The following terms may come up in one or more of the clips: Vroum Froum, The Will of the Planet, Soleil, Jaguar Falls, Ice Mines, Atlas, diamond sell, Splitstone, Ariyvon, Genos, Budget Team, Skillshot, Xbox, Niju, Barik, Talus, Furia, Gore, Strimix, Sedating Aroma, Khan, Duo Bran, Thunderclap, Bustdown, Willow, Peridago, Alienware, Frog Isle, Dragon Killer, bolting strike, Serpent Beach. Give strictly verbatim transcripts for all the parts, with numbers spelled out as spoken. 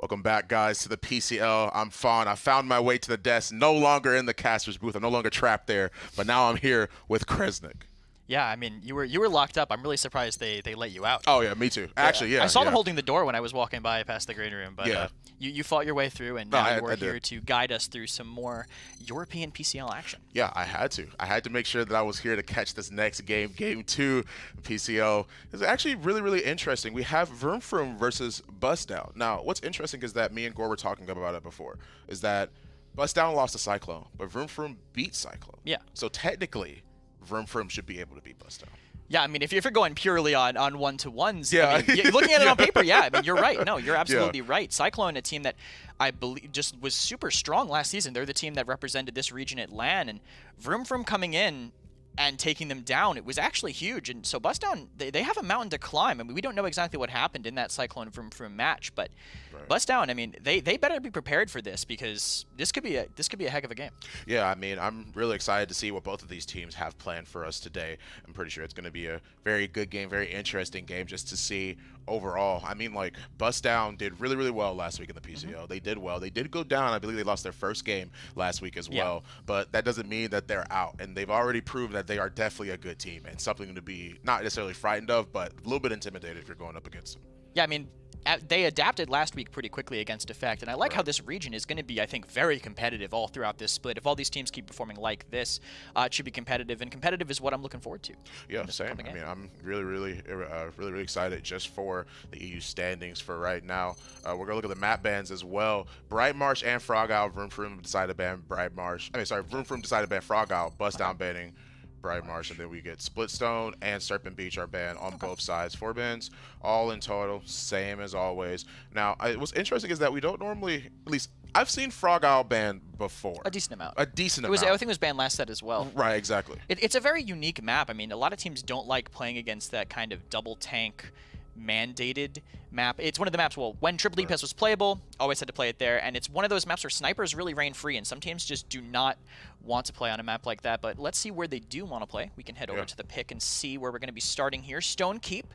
Welcome back, guys, to the P C L. I'm Fawn. I found my way to the desk, no longer in the caster's booth. I'm no longer trapped there, but now I'm here with Kresnik. Yeah, I mean, you were you were locked up. I'm really surprised they, they let you out. Oh, yeah, me too. Yeah. Actually, yeah. I saw yeah. them holding the door when I was walking by past the green room, but yeah. uh, you, you fought your way through, and now no, you I, were I here to guide us through some more European P C L action. Yeah, I had to. I had to make sure that I was here to catch this next game, Game two P C L. It's actually really, really interesting. We have Vroum Froum versus Bustdown. Now, what's interesting is that me and Gore were talking about it before, is that Bustdown lost to Cyclone, but Vroum Froum beat Cyclone. Yeah. So technically, Vroum Froum should be able to beat Bustdown. Yeah, I mean, if you're, if you're going purely on, on one-to-ones, yeah. I mean, looking at it yeah. on paper, yeah, I mean, you're right. No, you're absolutely yeah. right. Cyclone, a team that I believe just was super strong last season. They're the team that represented this region at LAN, and Vroum Froum coming in and taking them down, it was actually huge. And so Bustdown, they, they have a mountain to climb. I mean, we don't know exactly what happened in that Cyclone Vroum Froum match, but right. Bustdown, I mean, they, they better be prepared for this, because this could be a this could be a heck of a game. Yeah, I mean, I'm really excited to see what both of these teams have planned for us today. I'm pretty sure it's going to be a very good game, very interesting game, just to see overall. I mean, like, Bustdown did really, really well last week in the P C L. Mm-hmm. They did well. They did go down. I believe they lost their first game last week as yeah. well, but that doesn't mean that they're out, and they've already proven that they are definitely a good team and something to be not necessarily frightened of, but a little bit intimidated if you're going up against them. Yeah, I mean, they adapted last week pretty quickly against Effect, and I like right. how this region is going to be, I think, very competitive all throughout this split. If all these teams keep performing like this, uh, it should be competitive, and competitive is what I'm looking forward to. Yeah, same. I mean, I'm really, really, uh, really, really excited just for the E U standings for right now. Uh, we're going to look at the map bans as well. Bright Marsh and Frog Owl, Vroum Froum decided to ban Bright Marsh. I mean, sorry, Vroum Froum decided to ban Frog Owl, Bustdown okay. banning Bright Marsh, and then we get Splitstone and Serpent Beach are banned on okay. both sides. Four bans, all in total, same as always. Now, I, what's interesting is that we don't normally, at least I've seen Frog Owl banned before. A decent amount. A decent it was, amount. I think it was banned last set as well. Right, exactly. It, it's a very unique map. I mean, a lot of teams don't like playing against that kind of double tank mandated map. It's one of the maps, well, when Triple D P S was playable, always had to play it there, and it's one of those maps where snipers really reign free, and some teams just do not want to play on a map like that, but let's see where they do want to play. We can head yeah. over to the pick and see where we're going to be starting here. Stonekeep,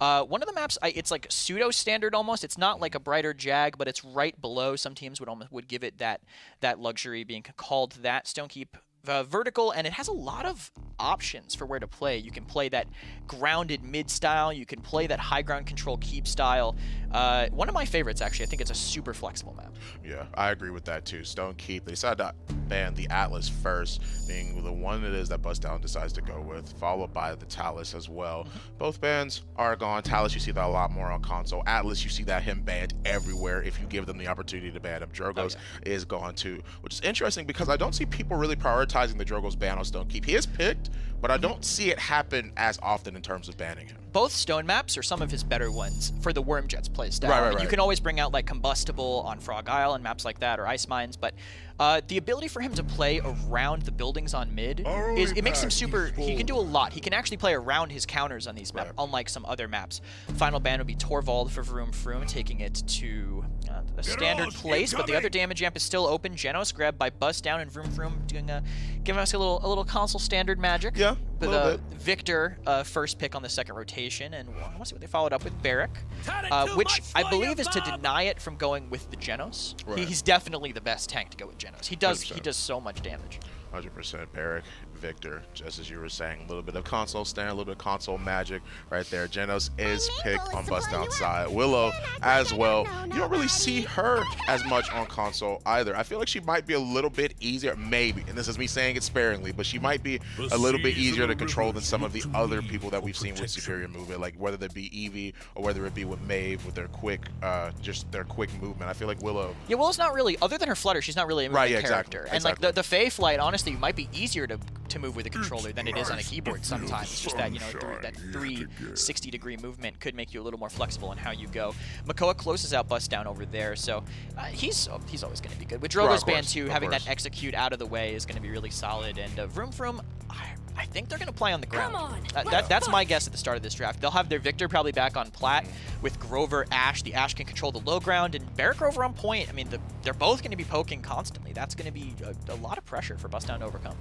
uh, one of the maps, I, it's like pseudo-standard almost. It's not like a brighter Jag, but it's right below. Some teams would almost would give it that, that luxury, being called that. Stonekeep, Uh, vertical, and it has a lot of options for where to play. You can play that grounded mid style, you can play that high ground control keep style. Uh, one of my favorites, actually. I think it's a super flexible map. Yeah, I agree with that too. Stonekeep, they decided to ban the Atlas first, being the one it is that Bustdown decides to go with, followed by the Talus as well. Both bans are gone. Talus, you see that a lot more on console. Atlas, you see that him banned everywhere if you give them the opportunity to ban him. Drogos oh, yeah. is gone too, which is interesting because I don't see people really prioritize the Drogo's ban on Stonekeep. He is picked, but I don't see it happen as often in terms of banning him. Both stone maps are some of his better ones for the Worm Jets playstyle. Right, right, right. You can always bring out like Combustible on Frog Isle and maps like that, or Ice Mines, but uh, the ability for him to play around the buildings on mid, is it makes him super, he can do a lot. He can actually play around his counters on these maps, right. unlike some other maps. Final ban would be Torvald for Vroum Froum, taking it to uh, a standard place, but the other damage amp is still open. Genos grabbed by Bustdown and Vroum Froum doing a, giving us a little, a little console standard magic. Yeah. With uh, Victor, uh, first pick on the second rotation, and I want to see what they followed up with. Barik, uh, which I believe is to deny it from going with the Genos. Right. He, he's definitely the best tank to go with Genos. He does one hundred percent. He does so much damage. one hundred percent Barik, Victor, just as you were saying, a little bit of console stand, a little bit of console magic right there. Genos is picked on Bustdown side. Willow as well. You don't really see her as much on console either. I feel like she might be a little bit easier, maybe, and this is me saying it sparingly, but she might be a little bit easier to control than some of the other people that we've seen with superior movement, like whether it be Eevee or whether it be with Maeve with their quick, uh, just their quick movement. I feel like Willow. Yeah, Willow's not really, other than her flutter, she's not really a movement right, yeah, character. Exactly, and exactly. like the, the Fae flight, honestly, It might be easier to, to move with a controller than it is on a keyboard sometimes. It's just that, you know, th that three sixty degree movement could make you a little more flexible in how you go. Makoa closes out Bustdown over there, so uh, he's oh, he's always going to be good. With Drogo's ban too, having that execute out of the way is going to be really solid. And uh, Vroum Froum, I, I think they're going to play on the ground. Come on, uh, that, that's my guess at the start of this draft. They'll have their Victor probably back on plat with Grover, Ashe. The Ashe can control the low ground, and Barik Grover on point. I mean, the, they're both going to be poking constantly. That's going to be a, a lot of pressure for Bustdown to overcome.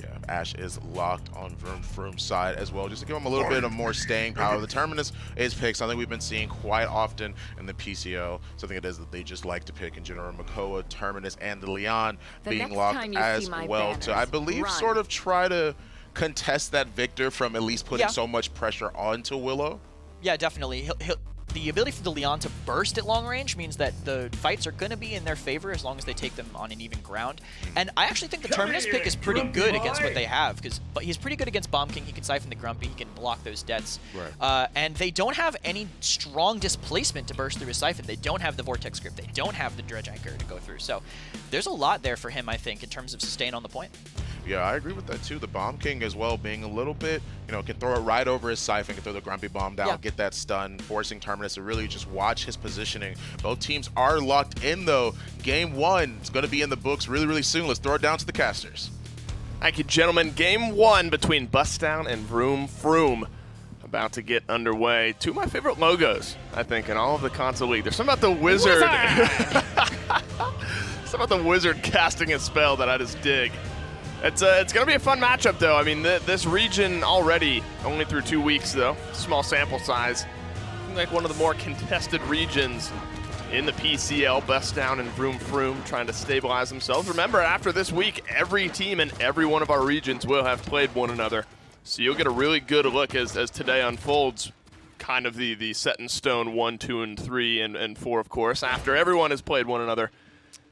Yeah, Ashe is locked on Vroom Froom's side as well, just to give him a little bit of more staying power. The Terminus is picked, something we've been seeing quite often in the P C L, something it is that they just like to pick in general. Makoa, Terminus, and the Leon the being locked as well banners, to, I believe, run. sort of try to contest that Victor from at least putting yeah. so much pressure onto Willow. Yeah, definitely. He'll, he'll, the ability for the Leon to burst at long range means that the fights are going to be in their favor as long as they take them on an even ground. And I actually think the Come Terminus here, pick is pretty good boy. against what they have, because he's pretty good against Bomb King. He can siphon the Grumpy. He can block those deaths. Right. Uh, and they don't have any strong displacement to burst through his siphon. They don't have the Vortex Grip. They don't have the Dredge Anchor to go through. So there's a lot there for him, I think, in terms of sustain on the point. Yeah, I agree with that too. The Bomb King as well being a little bit, you know, can throw it right over his siphon, can throw the Grumpy Bomb down, yeah. get that stun, forcing Terminus to really just watch his positioning. Both teams are locked in though. Game one is going to be in the books really, really soon. Let's throw it down to the casters. Thank you, gentlemen. Game one between Bustdown and Vroom Froom about to get underway. Two of my favorite logos, I think, in all of the console league. There's something about the wizard. wizard. Something about the wizard casting a spell that I just dig. It's, uh, it's going to be a fun matchup, though. I mean, th this region already, only through two weeks, though, small sample size, like one of the more contested regions in the P C L, Bustdown and Vroom Froom trying to stabilize themselves. Remember, after this week, every team in every one of our regions will have played one another. So you'll get a really good look as, as today unfolds, kind of the, the set-in-stone one, two, and three, and, and four, of course, after everyone has played one another.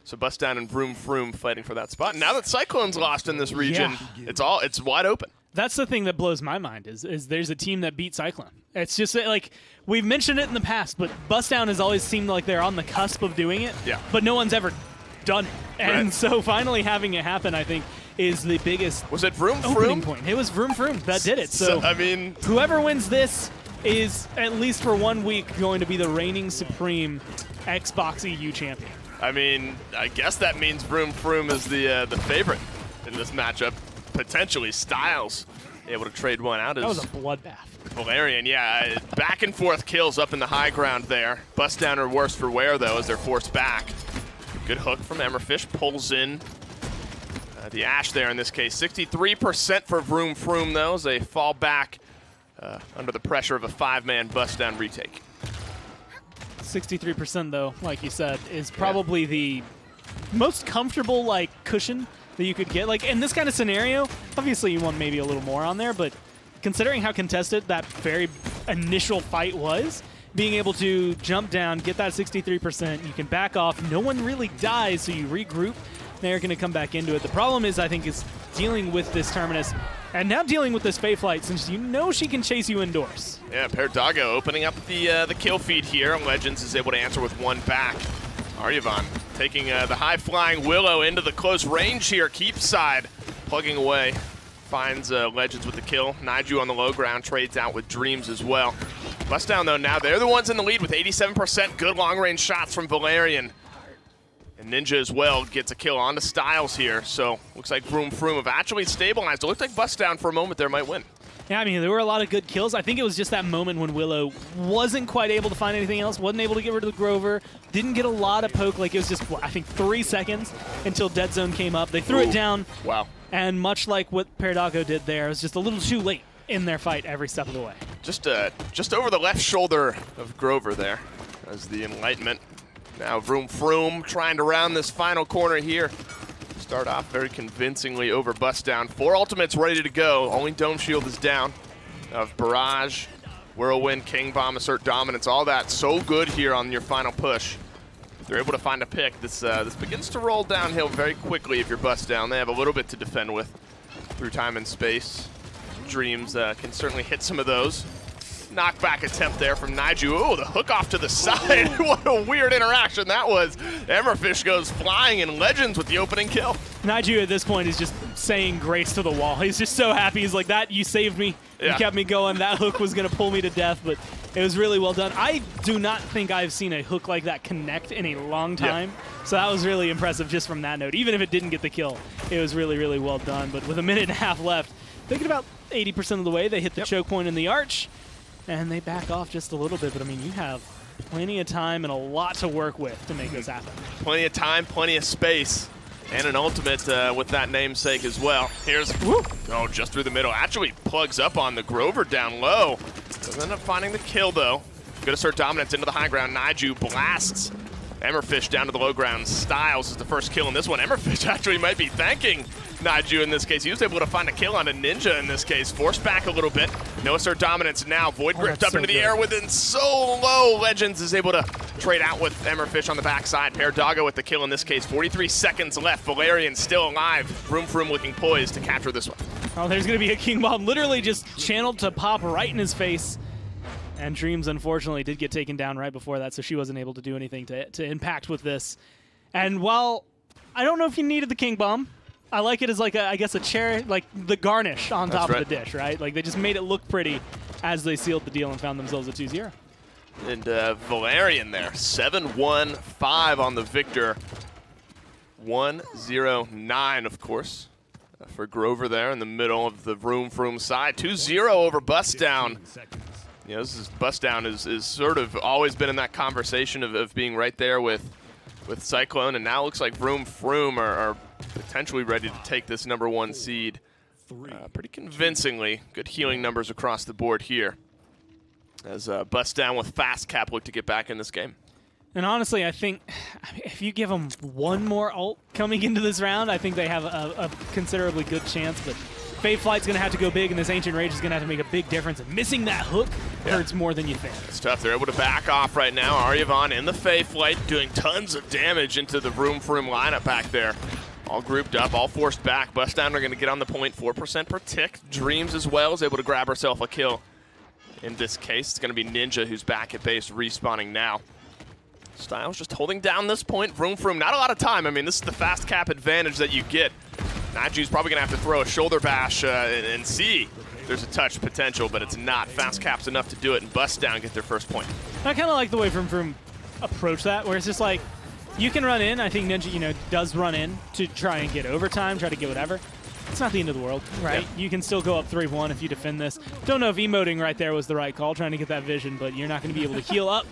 So Bustdown and Vroom Froom fighting for that spot. Now that Cyclone's lost in this region, yeah. it's all it's wide open. That's the thing that blows my mind is is there's a team that beat Cyclone. It's just like we've mentioned it in the past, but Bustdown has always seemed like they're on the cusp of doing it. Yeah. But no one's ever done it, and right. so finally having it happen, I think, is the biggest. Was it Vroom Froom? Point. It was Vroom Froom that did it. So, so I mean, whoever wins this is at least for one week going to be the reigning supreme Xbox E U champion. I mean, I guess that means Vroom Froom is the uh, the favorite in this matchup. Potentially Styles able to trade one out. That was a bloodbath. Valerian, yeah, back and forth kills up in the high ground there. Bustdown are worse for wear though as they're forced back. Good hook from Emmerfish, pulls in uh, the Ashe there in this case. sixty-three percent for Vroom Froom though as they fall back uh, under the pressure of a five-man Bustdown retake. sixty-three percent though, like you said, is probably yeah. the most comfortable like cushion that you could get. Like in this kind of scenario, obviously you want maybe a little more on there, but considering how contested that very initial fight was, being able to jump down, get that sixty-three percent, you can back off. No one really dies, so you regroup. Now you're going to come back into it. The problem is, I think, is dealing with this Terminus and now dealing with this Fayflight since you know she can chase you indoors. Yeah, Peridago opening up the uh, the kill feed here. Legends is able to answer with one back. Ariyvon taking uh, the high-flying Willow into the close range here. Keep side, plugging away. Finds uh, Legends with the kill. Niju on the low ground trades out with Dreams as well. Bustdown, though, now they're the ones in the lead with eighty-seven percent. Good long-range shots from Valerian. And Ninja as well gets a kill onto Styles here. So looks like Vroom Froom have actually stabilized. It looked like Bustdown for a moment there might win. Yeah, I mean, there were a lot of good kills. I think it was just that moment when Willow wasn't quite able to find anything else, wasn't able to get rid of the Grover, didn't get a lot of poke. Like, it was just, I think, three seconds until Dead Zone came up. They threw Ooh. it down. Wow. And much like what Peridago did there, it was just a little too late in their fight every step of the way. Just, uh, just over the left shoulder of Grover there as the Enlightenment. Now Vroom Froom trying to round this final corner here. Start off very convincingly over Bustdown. Four ultimates ready to go. Only Dome Shield is down. Of Barrage, Whirlwind, King Bomb, Assert Dominance, all that. So good here on your final push. If they're able to find a pick, this uh, this begins to roll downhill very quickly if you're Bustdown. They have a little bit to defend with through time and space. Dreams uh, can certainly hit some of those. Knockback attempt there from Niju. Oh, the hook off to the side. What a weird interaction that was. Emmerfish goes flying and Legends with the opening kill. Niju at this point is just saying grace to the wall. He's just so happy. He's like, that, you saved me. Yeah. You kept me going. That hook was going to pull me to death, but it was really well done. I do not think I've seen a hook like that connect in a long time. Yep. So that was really impressive just from that note. Even if it didn't get the kill, it was really, really well done. But with a minute and a half left, thinking about eighty percent of the way, they hit the yep. choke point in the arch. And they back off just a little bit, but I mean, you have plenty of time and a lot to work with to make this happen. Plenty of time, plenty of space. and an ultimate uh, with that namesake as well. Here's, whoop, oh, just through the middle. Actually plugs up on the Grover down low. Doesn't end up finding the kill, though. Gonna start dominance into the high ground. Niju blasts Emmerfish down to the low ground. Styles is the first kill in this one. Emmerfish actually might be thanking Niju in this case. He was able to find a kill on a ninja in this case. Forced back a little bit. No assert dominance now. Void gripped oh, up so into good. the air within so low. Legends is able to trade out with Emmerfish on the backside. Peridago with the kill in this case. forty-three seconds left. Valerian still alive. Vroum Froum looking poised to capture this one. Oh, there's going to be a King Bomb literally just channeled to pop right in his face. And Dreams, unfortunately, did get taken down right before that, so she wasn't able to do anything to, to impact with this. And while I don't know if you needed the King Bomb, I like it as, like a, I guess, a cherry, like the garnish on top of the dish, right? Like, they just made it look pretty as they sealed the deal and found themselves a two zero. And uh, Valerian there, seven one five on the Victor. one zero nine, of course, uh, for Grover there in the middle of the Vroum Froum side. two zero over Bustdown. You know, this is Bustdown is, is sort of always been in that conversation of, of being right there with with Cyclone, and now it looks like Vroum Froum are, are potentially ready to take this number one seed uh, pretty convincingly. Good healing numbers across the board here as uh, Bustdown with fast cap look to get back in this game. And honestly, I think if you give them one more ult coming into this round, I think they have a, a considerably good chance, but Fade Flight's gonna have to go big, and this Ancient Rage is gonna have to make a big difference. And missing that hook yeah. hurts more than you think. It's tough. They're able to back off right now. Ariyvon in the Fade Flight doing tons of damage into the Vroum Froum lineup back there. All grouped up, all forced back. Bustdown are gonna get on the point. four percent protect. Dreams as well is able to grab herself a kill. In this case, it's gonna be Ninja who's back at base respawning now. Styles just holding down this point. Vroum Froum, not a lot of time. I mean, this is the fast cap advantage that you get. Naju's probably going to have to throw a shoulder bash uh, and, and see there's a touch potential, but it's not. Fast cap's enough to do it, and Bustdown get their first point. I kind of like the way Vroum Froum approach that, where it's just like, you can run in. I think Ninja, you know, does run in to try and get overtime, try to get whatever. It's not the end of the world, right? Yep. You can still go up three one if you defend this. Don't know if emoting right there was the right call, trying to get that vision, but you're not going to be able to heal up.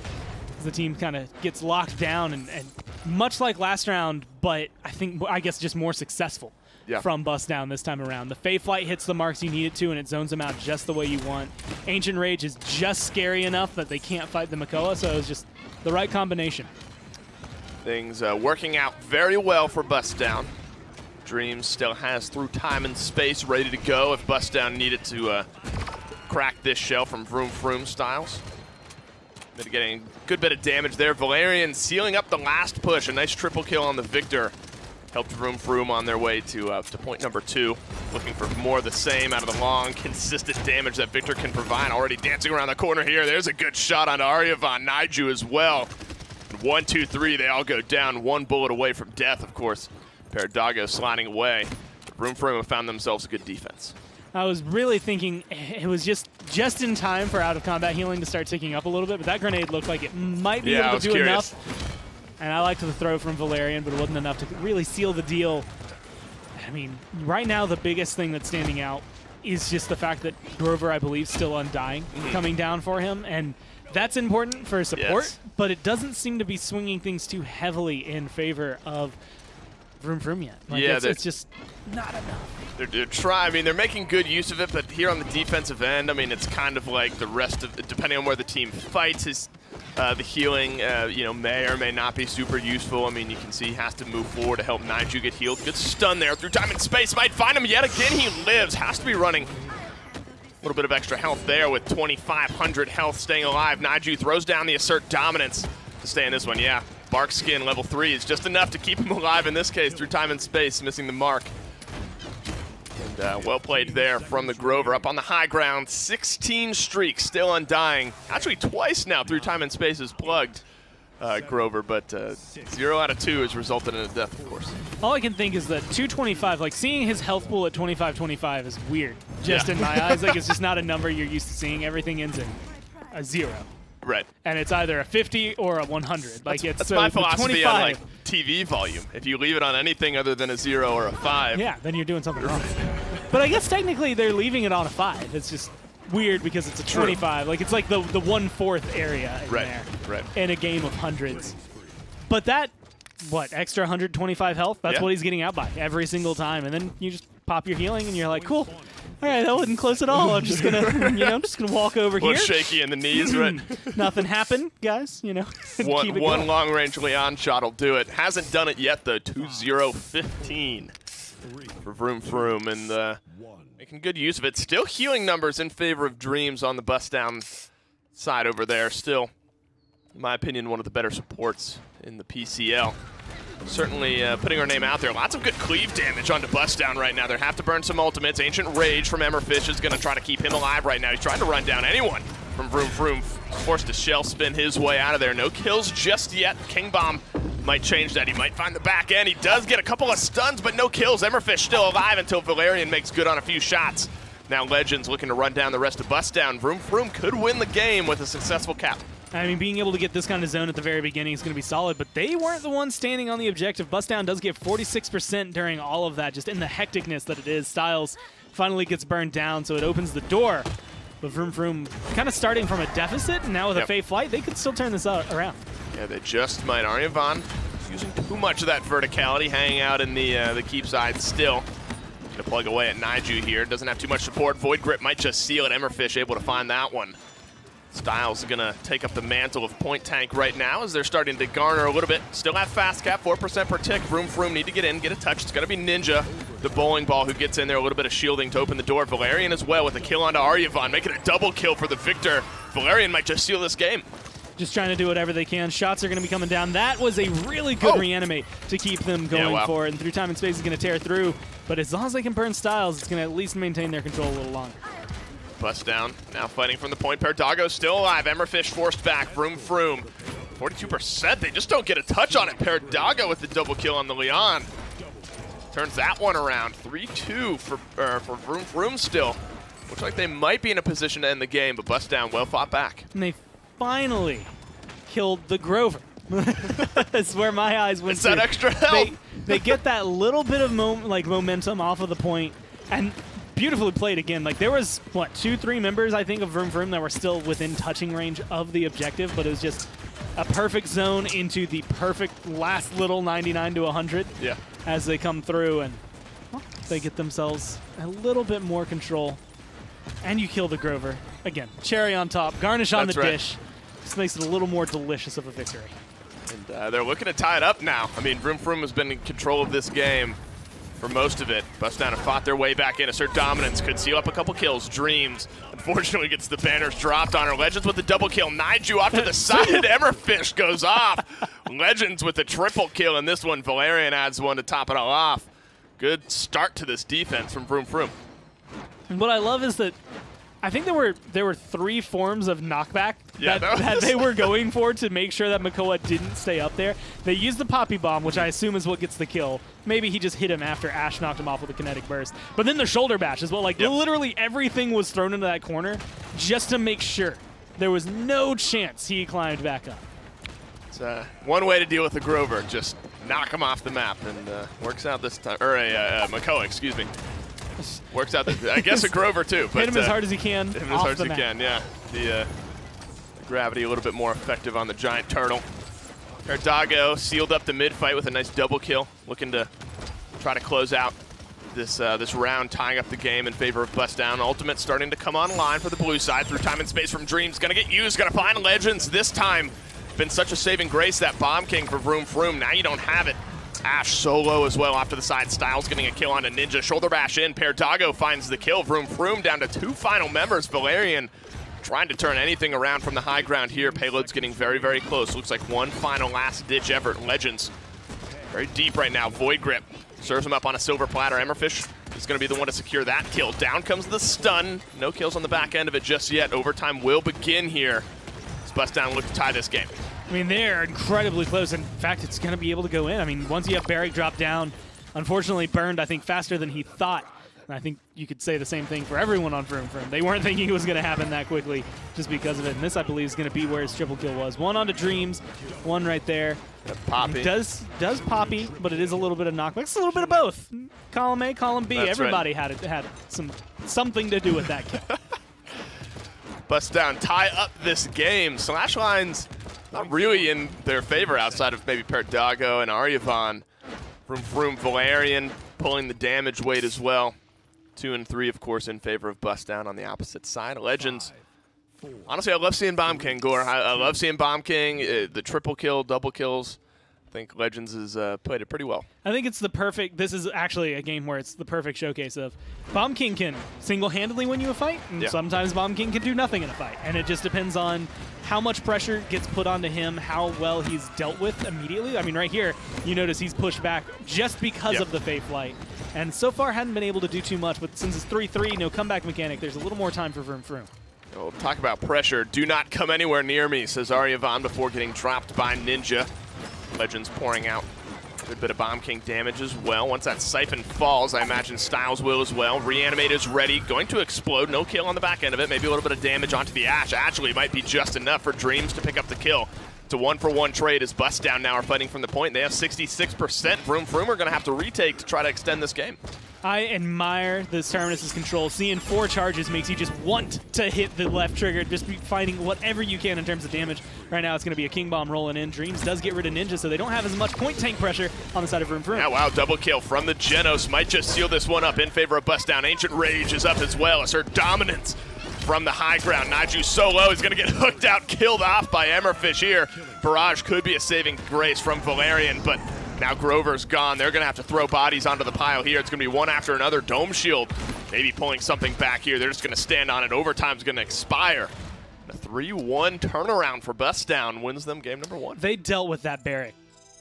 The team kind of gets locked down, and, and much like last round, but I think, I guess, just more successful. Yeah. From Bustdown this time around. The Fae Flight hits the marks you need it to, and it zones them out just the way you want. Ancient Rage is just scary enough that they can't fight the Makoa, so it's just the right combination. Things uh, working out very well for Bustdown. Dreams still has through time and space ready to go if Bustdown needed to uh, crack this shell from Vroum Froum Styles. Mitigating a good bit of damage there. Valerian sealing up the last push. A nice triple kill on the Victor. Helped Vroum Froum on their way to uh, to point number two. Looking for more of the same out of the long, consistent damage that Victor can provide. Already dancing around the corner here. There's a good shot on Ariyvon. Niju as well. And one, two, three, they all go down. One bullet away from death, of course. Peridago sliding away. Vroum Froum have found themselves a good defense. I was really thinking it was just just in time for out-of-combat healing to start ticking up a little bit, but that grenade looked like it might be yeah, able to do curious. enough. And I liked the throw from Valerian, but it wasn't enough to really seal the deal. I mean, right now the biggest thing that's standing out is just the fact that Grover, I believe, still undying, mm-hmm. coming down for him. And that's important for support, yes. but it doesn't seem to be swinging things too heavily in favor of Vroum Froum yet. Like, yeah, it's, it's just not enough. They're, they're trying. I mean, they're making good use of it, but here on the defensive end, I mean, it's kind of like the rest of, depending on where the team fights, is. Uh, the healing, uh, you know, may or may not be super useful. I mean, you can see he has to move forward to help Niju get healed. Good stun there through time and space. Might find him yet again. He lives. Has to be running a little bit of extra health there with twenty-five hundred health staying alive. Niju throws down the assert dominance to stay in this one. Yeah, Bark Skin level three is just enough to keep him alive in this case through time and space, missing the mark. And uh, well played there from the Grover. Up on the high ground, sixteen streaks, still undying. Actually twice now through time and space is plugged, uh, Grover, but uh, zero out of two has resulted in a death, of course. All I can think is that two twenty-five, like seeing his health pool at twenty-five twenty-five is weird, just yeah. in my eyes. Like, it's just not a number you're used to seeing. Everything ends in a zero. Right. And it's either a fifty or a one hundred. Like, that's, it's, that's so my philosophy twenty-five. On like T V volume. If you leave it on anything other than a zero or a five. Yeah, then you're doing something wrong. But I guess technically they're leaving it on a five. It's just weird because it's a twenty-five. True. Like, it's like the, the one-fourth area in right. there. Right. In a game of hundreds. But that what, extra one hundred twenty-five health? That's yeah. what he's getting out by every single time. And then you just pop your healing and you're like, cool. All right, that wasn't close at all. I'm just going to, you know, I'm just going to walk over a here. Shaky in the knees, right? Nothing happened, guys, you know. one one long-range Leon shot will do it. Hasn't done it yet, though. two zero fifteen for Vroom Froum, and uh, making good use of it. Still healing numbers in favor of Dreams on the bust down side over there. Still, in my opinion, one of the better supports in the P C L. Certainly uh, putting her name out there. Lots of good cleave damage onto Bustdown right now. They have to burn some ultimates. Ancient Rage from Emmerfish is going to try to keep him alive right now. He's trying to run down anyone from Vroom Froum. Forced to shell spin his way out of there. No kills just yet. King Bomb might change that. He might find the back end. He does get a couple of stuns, but no kills. Emmerfish still alive until Valerian makes good on a few shots. Now Legends looking to run down the rest of Bustdown. Vroom Froum could win the game with a successful cap. I mean, being able to get this kind of zone at the very beginning is going to be solid, but they weren't the ones standing on the objective. Bustdown does get forty-six percent during all of that, just in the hecticness that it is. Styles finally gets burned down, so it opens the door. But Vroom Froum kind of starting from a deficit, and now with yep. a Fae Flight, they could still turn this out around. Yeah, they just might. Ariyvon using too much of that verticality, hanging out in the, uh, the keep side still. Going to plug away at Niju here. Doesn't have too much support. Void Grip might just seal it. Emmerfish able to find that one. Styles is going to take up the mantle of Point Tank right now as they're starting to garner a little bit. Still have fast cap, four percent per tick. Vroom Froum need to get in, get a touch. It's going to be Ninja, the bowling ball, who gets in there. A little bit of shielding to open the door. Valerian as well with a kill onto Ariyvon, making a double kill for the Victor. Valerian might just seal this game. Just trying to do whatever they can. Shots are going to be coming down. That was a really good oh. reanimate to keep them going yeah, wow. forward. And through time and space is going to tear through. But as long as they can burn Styles, it's going to at least maintain their control a little longer. Bustdown now fighting from the point. Peridago still alive. Emmerfish forced back. Vroom Froum. forty-two percent. They just don't get a touch on it. Peridago with the double kill on the Leon. Turns that one around. three two for, uh, for Vroom Froum still. Looks like they might be in a position to end the game, but Bustdown well fought back. And they finally killed the Grover. That's where my eyes went. It's that extra help. They, they get that little bit of mo like momentum off of the point, and beautifully played again. Like, there was, what, two, three members, I think, of Vroom Froum that were still within touching range of the objective, but it was just a perfect zone into the perfect last little ninety-nine to one hundred yeah. as they come through, and well, they get themselves a little bit more control. And you kill the Grover. Again, cherry on top, garnish on That's the right. dish. This makes it a little more delicious of a victory. And uh, they're looking to tie it up now. I mean, Vroom Froum has been in control of this game for most of it. Bustdown have fought their way back in. Assert dominance, could seal up a couple kills. Dreams, unfortunately, gets the banners dropped on her. Legends with the double kill. Niju off to the side, and Emmerfish goes off. Legends with the triple kill, and this one, Valerian adds one to top it all off. Good start to this defense from Vroom Froum. And what I love is that I think there were there were three forms of knockback yeah, that, that, that they were going for to make sure that Makoa didn't stay up there. They used the Poppy Bomb, which I assume is what gets the kill. Maybe he just hit him after Ashe knocked him off with a kinetic burst. But then the shoulder bash as well. Like, yep. literally everything was thrown into that corner just to make sure. There was no chance he climbed back up. It's uh, one way to deal with the Grover. Just knock him off the map, and uh, works out this time. Or a uh, uh, Makoa, excuse me. Works out, the, I guess, a Grover too. But, hit him uh, as hard as he can. Hit him as hard as he map. can, yeah. The, uh, the gravity a little bit more effective on the giant turtle. Peridago sealed up the mid-fight with a nice double kill, looking to try to close out this uh, this round, tying up the game in favor of Bustdown. Ultimate starting to come online for the blue side through time and space from Dreams. Gonna get used, gonna find Legends this time. Been such a saving grace, that Bomb King for Vroom Froum. Now you don't have it. Ashe solo as well off to the side. Styles getting a kill onto Ninja. Shoulder bash in. Peridago finds the kill. Vroom Froum down to two final members. Valerian trying to turn anything around from the high ground here. Payload's getting very, very close. Looks like one final last-ditch effort. Legends very deep right now. Void Grip serves him up on a silver platter. Emmerfish is going to be the one to secure that kill. Down comes the stun. No kills on the back end of it just yet. Overtime will begin here. Let's Bustdown look to tie this game. I mean, they're incredibly close. In fact, it's going to be able to go in. I mean, once you have Barik drop down, unfortunately burned, I think, faster than he thought. And I think you could say the same thing for everyone on Vroom Froum. They weren't thinking it was going to happen that quickly just because of it. And this, I believe, is going to be where his triple kill was. One onto Dreams, one right there. Poppy. Does, does Poppy, but it is a little bit of knockback. It's a little bit of both. Column A, column B. That's Everybody right. had it, had some something to do with that kill. Bustdown tie up this game. Slash lines not really in their favor outside of maybe Peridago and Ariyvon. Vroom Froum, Valerian pulling the damage weight as well. Two and three, of course, in favor of Bustdown on the opposite side. Legends. Honestly, I love seeing Bomb King, Gore. I, I love seeing Bomb King. Uh, the triple kill, double kills. I think Legends has uh, played it pretty well. I think it's the perfect... This is actually a game where it's the perfect showcase of Bomb King can single-handedly win you a fight, and yeah. sometimes Bomb King can do nothing in a fight. And it just depends on how much pressure gets put onto him, how well he's dealt with immediately. I mean, right here, you notice he's pushed back just because yep. of the Fae Flight. And so far, hadn't been able to do too much, but since it's three three, no comeback mechanic, there's a little more time for Vroom Froum. Well, talk about pressure. Do not come anywhere near me, says Ariyvon before getting dropped by Ninja. Legends pouring out a good bit of Bomb King damage as well. Once that Siphon falls, I imagine Styles will as well. Reanimate is ready, going to explode. No kill on the back end of it. Maybe a little bit of damage onto the Ashe. Actually, might be just enough for Dreams to pick up the kill. It's a one-for-one trade as Bustdown now are fighting from the point. They have sixty-six percent. Vroom Froum are going to have to retake to try to extend this game. I admire this Terminus' control. Seeing four charges makes you just want to hit the left trigger, just be finding whatever you can in terms of damage. Right now it's going to be a King Bomb rolling in. Dreams does get rid of Ninja, so they don't have as much point tank pressure on the side of Vroom Froum. Yeah, wow, double kill from the Genos. Might just seal this one up in favor of Bustdown. Ancient Rage is up as well as her dominance from the high ground. Niju so low, he's going to get hooked out, killed off by Emmerfish here. Barrage could be a saving grace from Valerian, but... now Grover's gone. They're going to have to throw bodies onto the pile here. It's going to be one after another. Dome Shield maybe pulling something back here. They're just going to stand on it. Overtime's going to expire. A three one turnaround for Bustdown wins them game number one. They dealt with that Barik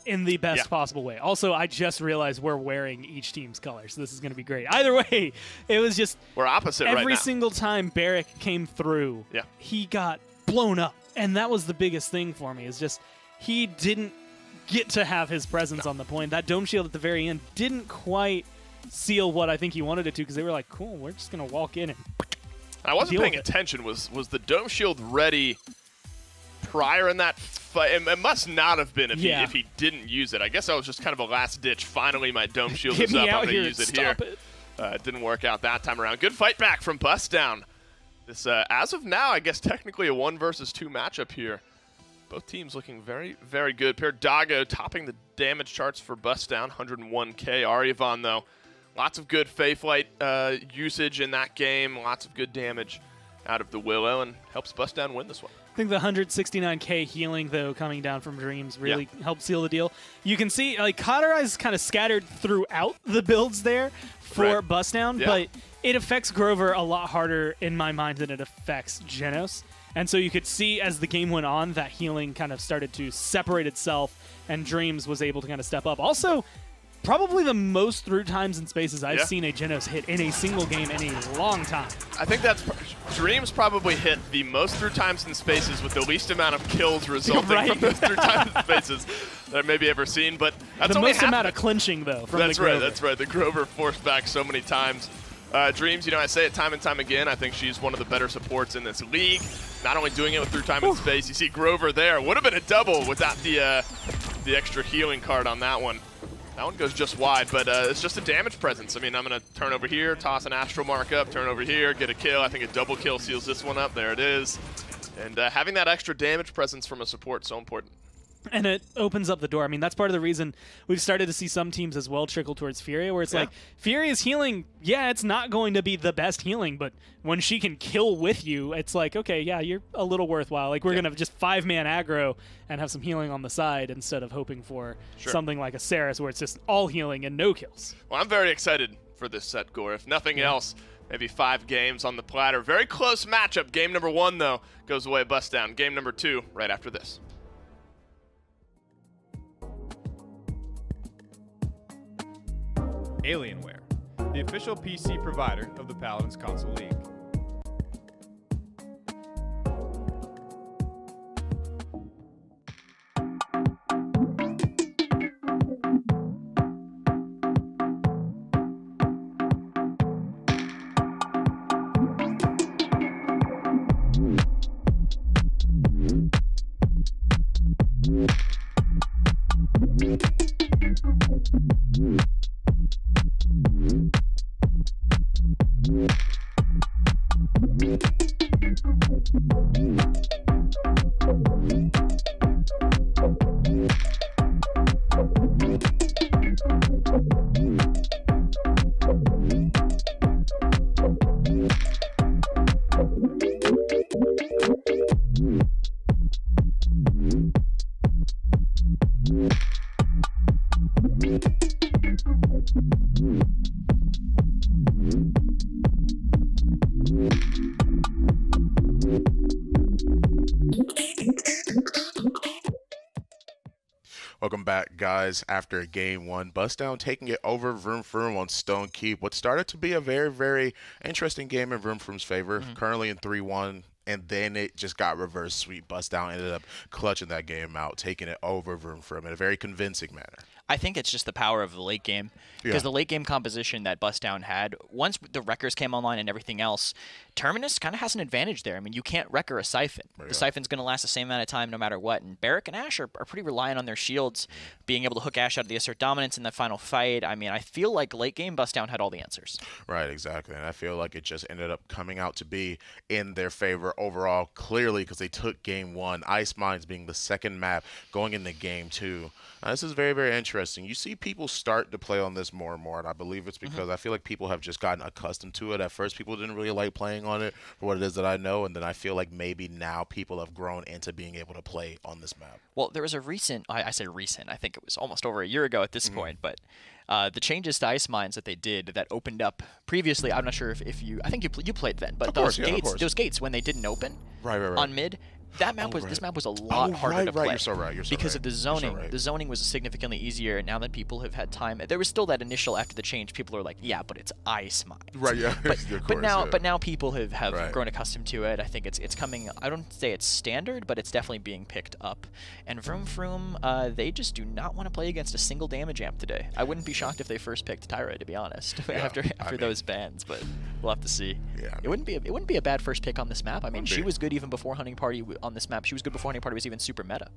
in the best yeah. possible way. Also, I just realized we're wearing each team's color, so this is going to be great. Either way, it was just... we're opposite right now. Every single time Barik came through, yeah. he got blown up. And that was the biggest thing for me, is just he didn't get to have his presence no. on the point. That Dome Shield at the very end didn't quite seal what I think he wanted it to, because they were like, cool, we're just going to walk in and I wasn't paying attention. Was was the Dome Shield ready prior in that fight? It, it must not have been if, yeah. he, if he didn't use it. I guess I was just kind of a last ditch. Finally, my Dome Shield is up. I'm going to use it here. It. Uh, it didn't work out that time around. Good fight back from Bustdown. This, uh, as of now, I guess technically a one versus two matchup here. Both teams looking very, very good. Peridago topping the damage charts for Bustdown, one oh one K. Ariyvon, though, lots of good Fae Flight uh, usage in that game. Lots of good damage out of the Willow, and helps Bustdown win this one. I think the one sixty-nine K healing, though, coming down from Dreams really yeah. helped seal the deal. You can see, like, Cauterize kind of scattered throughout the builds there for right. Bustdown, yeah. but it affects Grover a lot harder in my mind than it affects Genos. And so you could see as the game went on that healing kind of started to separate itself, and Dreams was able to kind of step up. Also, probably the most through times and spaces I've yeah. seen a Genos hit in a single game in a long time. I think that's... Dreams probably hit the most through times and spaces with the least amount of kills resulting right. from those through times and spaces that I've maybe ever seen, but that's the only most happened. amount of clinching, though, from that's the Grover. That's right, that's right. The Grover forced back so many times. Uh, Dreams, you know, I say it time and time again, I think she's one of the better supports in this league. Not only doing it with through time and space, you see Grover there. Would have been a double without the uh, the extra healing card on that one. That one goes just wide, but uh, it's just a damage presence. I mean, I'm going to turn over here, toss an Astral Mark up, turn over here, get a kill. I think a double kill seals this one up. There it is. And uh, having that extra damage presence from a support is so important. And it opens up the door. I mean, that's part of the reason we've started to see some teams as well trickle towards Furia, where it's yeah. like, Furia's healing, yeah, it's not going to be the best healing, but when she can kill with you, it's like, okay, yeah, you're a little worthwhile. Like, we're yeah. going to just five-man aggro and have some healing on the side instead of hoping for sure. something like a Saris, where it's just all healing and no kills. Well, I'm very excited for this set, Gore. If nothing yeah. else, maybe five games on the platter. Very close matchup. Game number one, though, goes away Bustdown. Game number two right after this. Alienware, the official P C provider of the Paladins Console League. Welcome back, guys, after game one. Bustdown taking it over Vroum Froum on Stonekeep. What started to be a very, very interesting game in Vroom Froom's favor, mm-hmm. currently in three one. And then it just got reverse sweep. Bustdown ended up clutching that game out, taking it over Vroum Froum in a very convincing manner. I think it's just the power of the late game. Because yeah. the late game composition that Bustdown had, once the wreckers came online and everything else, Terminus kind of has an advantage there. I mean, you can't wrecker a Siphon. Yeah. The Siphon's going to last the same amount of time no matter what. And Barik and Ashe are, are pretty reliant on their shields, being able to hook Ashe out of the assert dominance in that final fight. I mean, I feel like late game Bustdown had all the answers. Right, exactly. And I feel like it just ended up coming out to be in their favor overall, clearly, because they took game one, Ice Mines being the second map going into game two. Now, this is very, very interesting. You see people start to play on this more and more, and I believe it's because mm-hmm. I feel like people have just gotten accustomed to it. At first, people didn't really like playing on it for what it is that I know, and then I feel like maybe now people have grown into being able to play on this map. Well, there was a recent, I, I say recent, I think it was almost over a year ago at this mm-hmm. point, but Uh, the changes to Ice Mines that they did that opened up previously, I'm not sure if, if you, I think you pl you played then, but of those course, gates, yeah, those gates when they didn't open right, right, right. on mid, that map oh, was right. this map was a lot oh, harder right, to play. Right. You're so right. You're so because right. of the zoning, so right. the zoning was significantly easier. Now that people have had time, there was still that initial after the change. People are like, yeah, but it's Ice Mines. Right. Yeah. But, of course, but now, yeah. but now people have, have right. grown accustomed to it. I think it's it's coming. I don't say it's standard, but it's definitely being picked up. And Vroum Froum, uh, they just do not want to play against a single damage amp today. I wouldn't be shocked if they first picked Tyra, to be honest, yeah, after after I mean, those bans. But we'll have to see. Yeah. I mean, it wouldn't be a, it wouldn't be a bad first pick on this map. I mean, she be. was good even before Hunting Party. On this map, she was good before any party was even super meta.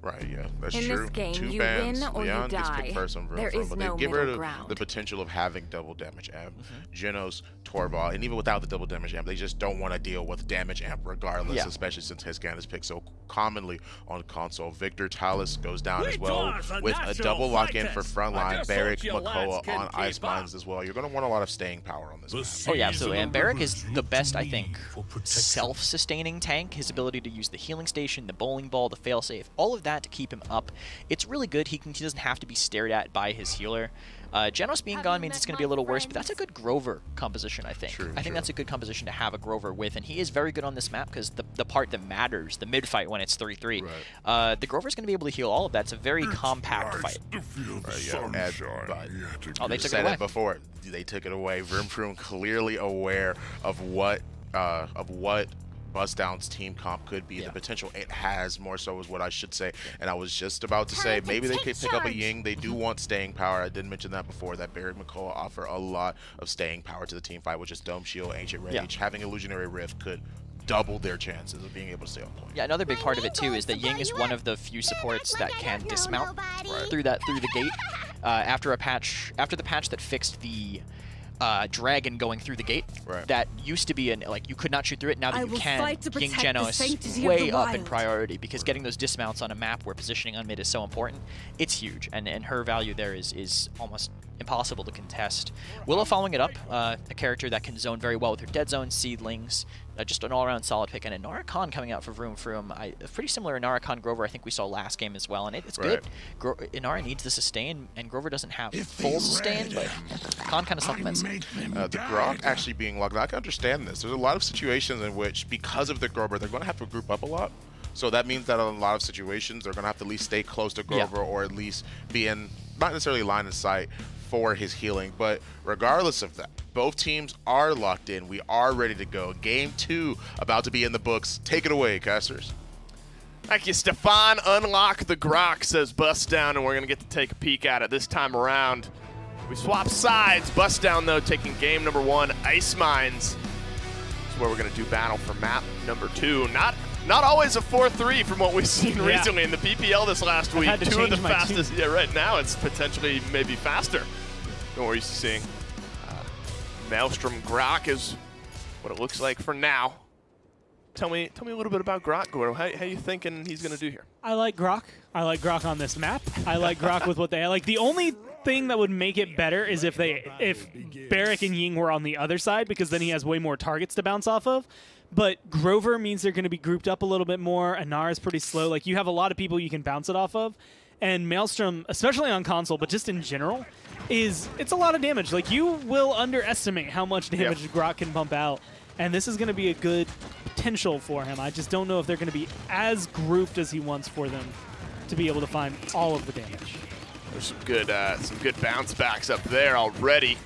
Right, yeah, that's in true. This game, Two you bans, win or Leon you die. Gets first on Vroom there Vroom, is but no they give her ground. the potential of having double damage amp. Mm-hmm. Genos, Torval, and even without the double damage amp, they just don't want to deal with damage amp regardless, yeah. especially since his gun is picked so commonly on console. Victor Talis goes down we as well with a double lock-in for frontline. Barik, Makoa on Ice Mines as well. You're going to want a lot of staying power on this map. Oh yeah, absolutely. And Barik is the best, I think, self-sustaining tank. His ability to use the healing station, the bowling ball, the failsafe, all of that to keep him up. It's really good. He, can, he doesn't have to be stared at by his healer. Uh, Genos being gone means it's going to be a little worse, but that's a good Grover composition, I think. True, I think true. that's a good composition to have a Grover with, and he is very good on this map because the, the part that matters, the mid-fight when it's three three, right. uh, the Grover's going to be able to heal all of that. It's a very it's compact nice fight. Right, yeah. Sunshine, oh, they took it away. It before. They took it away. Vroum Froum clearly aware of what, uh, of what Bustdown's team comp could be, yeah. the potential it has more so is what I should say, and I was just about to Time say to maybe they could pick charge. up a Ying. They do want staying power. I didn't mention that before, that Barik Makoa offer a lot of staying power to the team fight, which is Dome Shield, Ancient Rage. Yeah. Having Illusionary Rift could double their chances of being able to stay on point. Yeah, another big part of it too is that Ying is one of the few supports that can dismount right. through that through the gate. Uh, after a patch, after the patch that fixed the Uh, dragon going through the gate right. that used to be an like you could not shoot through it. Now that I you can, King Genos way up in priority because right. getting those dismounts on a map where positioning on mid is so important, it's huge, and and her value there is is almost impossible to contest. Willow following it up, uh, a character that can zone very well with her dead zone seedlings. Uh, just an all-around solid pick, and Inara Khan coming out for Vroum Froum. I, pretty similar Inara Khan Grover I think we saw last game as well, and it, it's right. good. Gro Inara needs the sustain, and Grover doesn't have if full sustain, but Khan kind of supplements it. Uh, the Grohk actually being locked, I can understand this. There's a lot of situations in which, because of the Grover, they're going to have to group up a lot. So that means that in a lot of situations, they're going to have to at least stay close to Grover yeah. or at least be in, not necessarily line of sight, for his healing. But regardless of that, both teams are locked in. We are ready to go. Game two about to be in the books. Take it away, casters. Thank you, Stefan. Unlock the Grohk, says Bustdown, and we're going to get to take a peek at it this time around. We swap sides. Bustdown, though, taking game number one, Ice Mines. That's where we're going to do battle for map number two. Not Not always a four three from what we've seen yeah. recently in the P P L this last I've week. Two of the fastest. Team. Yeah, right now it's potentially maybe faster than we're used to seeing. Uh, Maelstrom Grohk is what it looks like for now. Tell me, tell me a little bit about Grohk, Gore. How, how you thinking he's going to do here? I like Grohk. I like Grohk on this map. I like Grohk with what they like. The only thing that would make it better is if they, if Barik and Ying were on the other side, because then he has way more targets to bounce off of. But Grover means they're going to be grouped up a little bit more. Inara's pretty slow. Like, you have a lot of people you can bounce it off of. And Maelstrom, especially on console, but just in general, is it's a lot of damage. Like, you will underestimate how much damage yeah. Grohk can pump out. And this is going to be a good potential for him. I just don't know if they're going to be as grouped as he wants for them. to be able to find all of the damage. There's some good, uh, some good bounce backs up there already.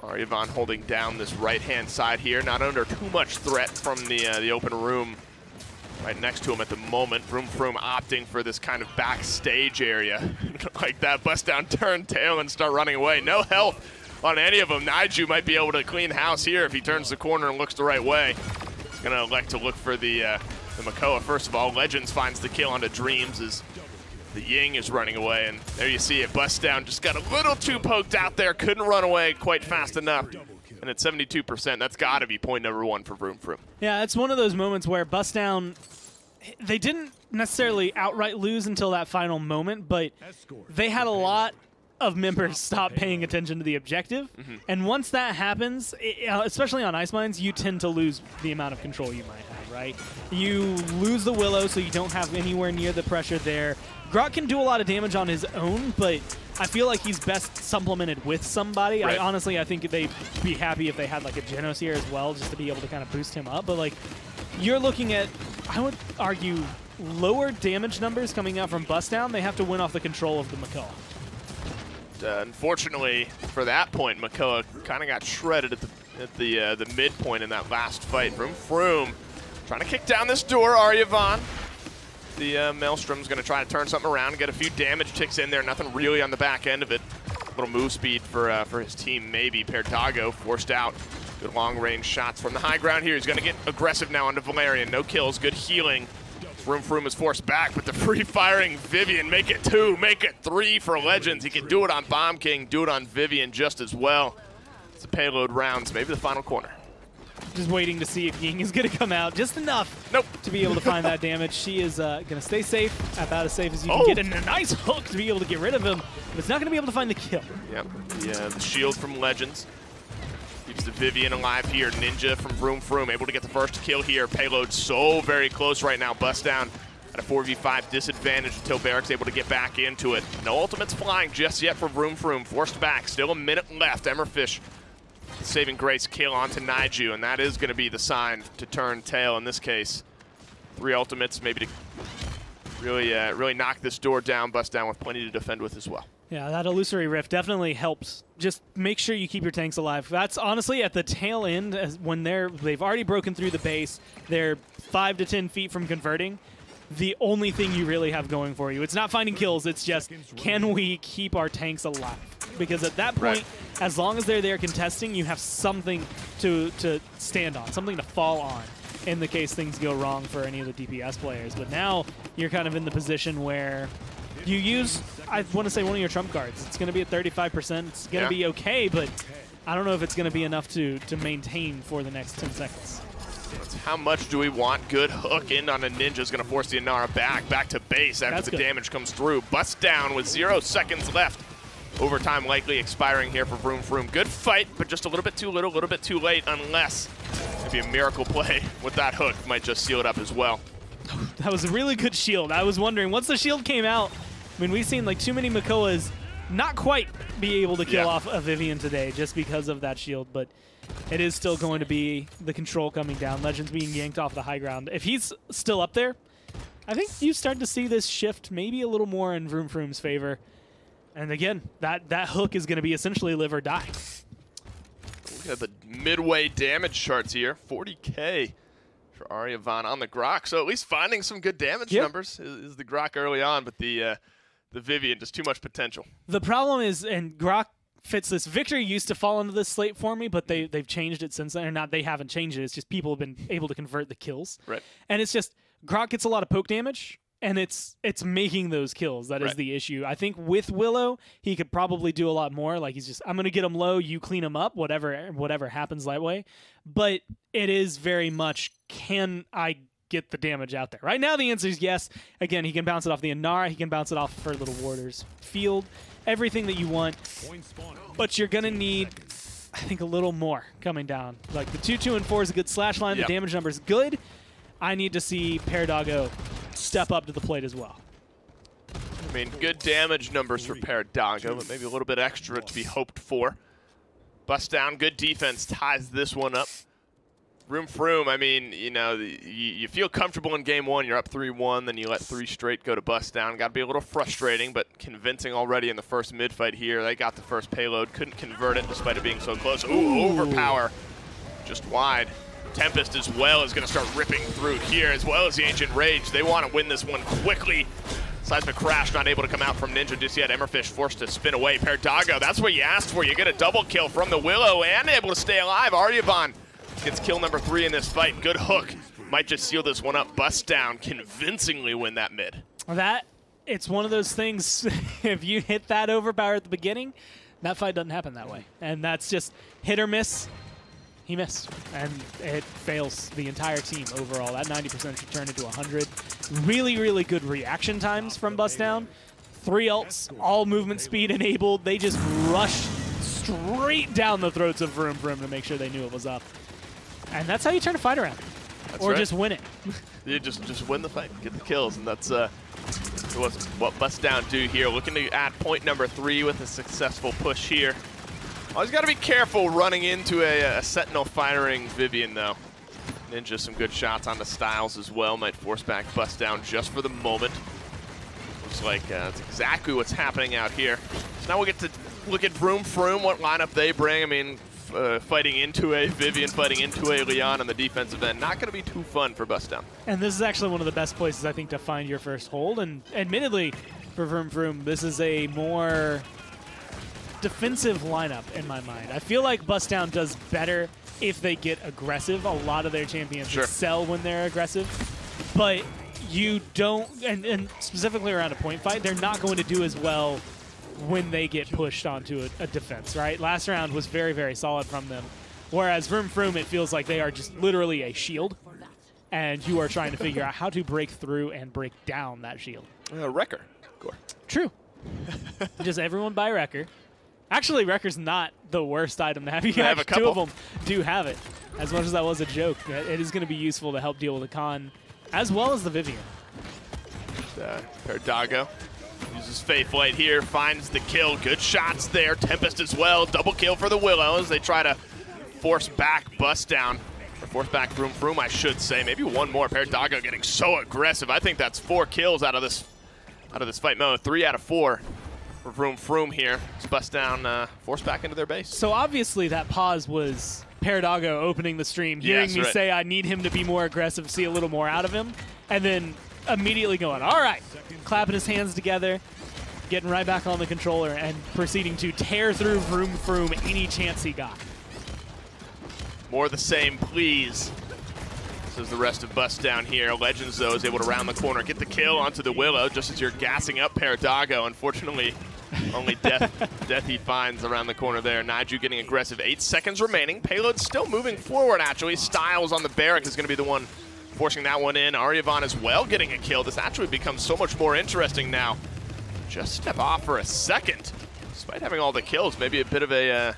Ariyvon holding down this right-hand side here, not under too much threat from the uh, the open room right next to him at the moment. Vroum Froum opting for this kind of backstage area like that. Bustdown turn tail and start running away. No health on any of them. Niju might be able to clean house here if he turns the corner and looks the right way. He's going to elect to look for the, uh, the Makoa first of all. Legends finds the kill onto Dreams as the Ying is running away, and there you see it. Bustdown just got a little too poked out there. Couldn't run away quite fast enough. And at seventy-two percent, that's got to be point number one for Vroum Froum. Yeah, it's one of those moments where Bustdown, they didn't necessarily outright lose until that final moment, but they had a lot of members stop paying attention to the objective. Mm-hmm. And once that happens, it, especially on Ice Mines, you tend to lose the amount of control you might have, right? You lose the Willow, so you don't have anywhere near the pressure there. Grohk can do a lot of damage on his own, but I feel like he's best supplemented with somebody. Right. I honestly, I think they'd be happy if they had like a Genos here as well, just to be able to kind of boost him up. But like, you're looking at, I would argue, lower damage numbers coming out from Bustdown. They have to win off the control of the Makoa. Uh, unfortunately, for that point, Makoa kind of got shredded at the at the uh, the midpoint in that last fight. Vroum Froum trying to kick down this door. Ariyvon, the uh, Maelstrom's going to try to turn something around, get a few damage ticks in there. Nothing really on the back end of it. A little move speed for uh, for his team, maybe. Peridago forced out. Good long-range shots from the high ground here. He's going to get aggressive now onto Valerian. No kills. Good healing. Vroum Froum is forced back, but the free-firing Vivian, make it two, make it three for Legends. He can do it on Bomb King, do it on Vivian just as well. It's the payload rounds, maybe the final corner. Just waiting to see if Ying is going to come out. Just enough nope. to be able to find that damage. She is uh, going to stay safe, about as safe as you oh. can get, and a nice hook to be able to get rid of him, but it's not going to be able to find the kill. Yep, the, uh, the shield from Legends keeps the Vivian alive here. Ninja from Vroum Froum able to get the first kill here. Payload so very close right now. Bustdown at a four v five disadvantage until Barik's able to get back into it. No ultimates flying just yet for Vroum Froum. Forced back. Still a minute left. Emmerfish saving grace kill onto Niju, and that is going to be the sign to turn tail in this case. Three ultimates maybe to really, uh, really knock this door down. Bustdown with plenty to defend with as well. Yeah, that Illusory Rift definitely helps. Just make sure you keep your tanks alive. That's honestly at the tail end, as when they're, they've already broken through the base. They're five to ten feet from converting. The only thing you really have going for you. It's not finding kills. It's just, can we keep our tanks alive? Because at that point, right. as long as they're there contesting, you have something to, to stand on, something to fall on in the case things go wrong for any of the D P S players. But now you're kind of in the position where you use, I want to say, one of your trump cards. It's going to be at thirty-five percent. It's going to yeah. be okay, but I don't know if it's going to be enough to, to maintain for the next ten seconds. How much do we want? Good hook in on a Ninja is going to force the Inara back, back to base after That's the good. damage comes through. Bustdown with zero seconds left. Overtime likely expiring here for Vroum Froum. Good fight, but just a little bit too little, a little bit too late, unless maybe a miracle play with that hook might just seal it up as well. That was a really good shield. I was wondering, once the shield came out, I mean, we've seen like too many Makoas not quite be able to kill yeah. off a Vivian today just because of that shield, but it is still going to be the control coming down. Legends being yanked off the high ground. If he's still up there, I think you start to see this shift maybe a little more in Vroom Vroom's favor. And again, that, that hook is going to be essentially live or die. Look at the midway damage charts here. forty K. For Ariyvon on the Grohk, so at least finding some good damage yep. numbers is, is the Grohk early on, but the uh, the Vivian, just too much potential. The problem is, and Grohk fits this, Victor used to fall into this slate for me, but they, they've changed it since then, or not, they haven't changed it, it's just people have been able to convert the kills. Right. And it's just, Grohk gets a lot of poke damage, and it's it's making those kills, that right. is the issue. I think with Willow, he could probably do a lot more, like he's just, I'm going to get him low, you clean him up, whatever, whatever happens that way, but it is very much, can I get the damage out there? Right now the answer is yes. Again, he can bounce it off the Inara, he can bounce it off for Little Warder's Field, everything that you want, but you're going to need, I think, a little more coming down. Like the two, two, and four is a good slash line, yep. the damage number is good. I need to see Peridago step up to the plate as well. I mean, good damage numbers for Peridago, but maybe a little bit extra to be hoped for. Bustdown, good defense, ties this one up. Vroum Froum, I mean, you know, you, you feel comfortable in game one. You're up three one, then you let three straight go to Bustdown. Got to be a little frustrating, but convincing already in the first mid fight here. They got the first payload, couldn't convert it despite it being so close. Ooh, Ooh. Overpower, just wide. Tempest as well is going to start ripping through here, as well as the Ancient Rage. They want to win this one quickly. Seismic Crash not able to come out from Ninja just yet. Emmerfish forced to spin away. Peridago, that's what you asked for. You get a double kill from the Willow and able to stay alive. Ariyvon gets kill number three in this fight. Good hook. Might just seal this one up. Bustdown convincingly win that mid. That, it's one of those things, if you hit that overpower at the beginning, that fight doesn't happen that way. And that's just hit or miss. He missed, and it fails the entire team overall. That ninety percent should turn into one hundred. Really, really good reaction times from Bustdown. Three ults, all movement speed enabled. They just rushed straight down the throats of Vroum Vroum to make sure they knew it was up. And that's how you turn a fight around. That's or right. Just win it. You just, just win the fight, get the kills, and that's uh, what Bustdown do here. Looking to add point number three with a successful push here. Always got to be careful running into a, a Sentinel firing Vivian, though. Ninja, some good shots onto Styles as well. Might force back Bustdown just for the moment. Looks like uh, that's exactly what's happening out here. So now we'll get to look at Vroum Froum, what lineup they bring. I mean, f uh, fighting into a Vivian, fighting into a Leon on the defensive end. Not going to be too fun for Bustdown. And this is actually one of the best places, I think, to find your first hold. And admittedly, for Vroum Froum, this is a more defensive lineup in my mind. I feel like Bustdown does better if they get aggressive. A lot of their champions sure. excel when they're aggressive, but you don't, and, and specifically around a point fight, they're not going to do as well when they get pushed onto a, a defense, right? Last round was very, very solid from them, whereas Vroum Froum, it feels like they are just literally a shield, and you are trying to figure out how to break through and break down that shield. Uh, Wrecker, Gore. True. Just everyone buy Wrecker. Actually, Wrecker's not the worst item to have. You have a couple. Two of them do have it. As much as that was a joke, it is going to be useful to help deal with the Khan, as well as the Vivian. Uh, Peridago uses Faith Light here, finds the kill. Good shots there. Tempest as well. Double kill for the Willows. They try to force back Bustdown. Or force back Vroum Froum, I should say. Maybe one more. Peridago getting so aggressive. I think that's four kills out of this, out of this fight. No, three out of four. Vroum Froum here. Bustdown uh, forced back into their base. So obviously that pause was Peridago opening the stream, hearing yes, me right. say I need him to be more aggressive, see a little more out of him, and then immediately going, all right, clapping his hands together, getting right back on the controller, and proceeding to tear through Vroum Froum any chance he got. More the same, please. This is the rest of Bustdown here. Legends, though, is able to round the corner, get the kill onto the Willow, just as you're gassing up Peridago. Unfortunately, only death, death he finds around the corner there. Niju getting aggressive. Eight seconds remaining. Payload still moving forward, actually. Styles on the Barik is going to be the one forcing that one in. Ariyvon as well getting a kill. This actually becomes so much more interesting now. Just step off for a second. Despite having all the kills, maybe a bit of a... Uh,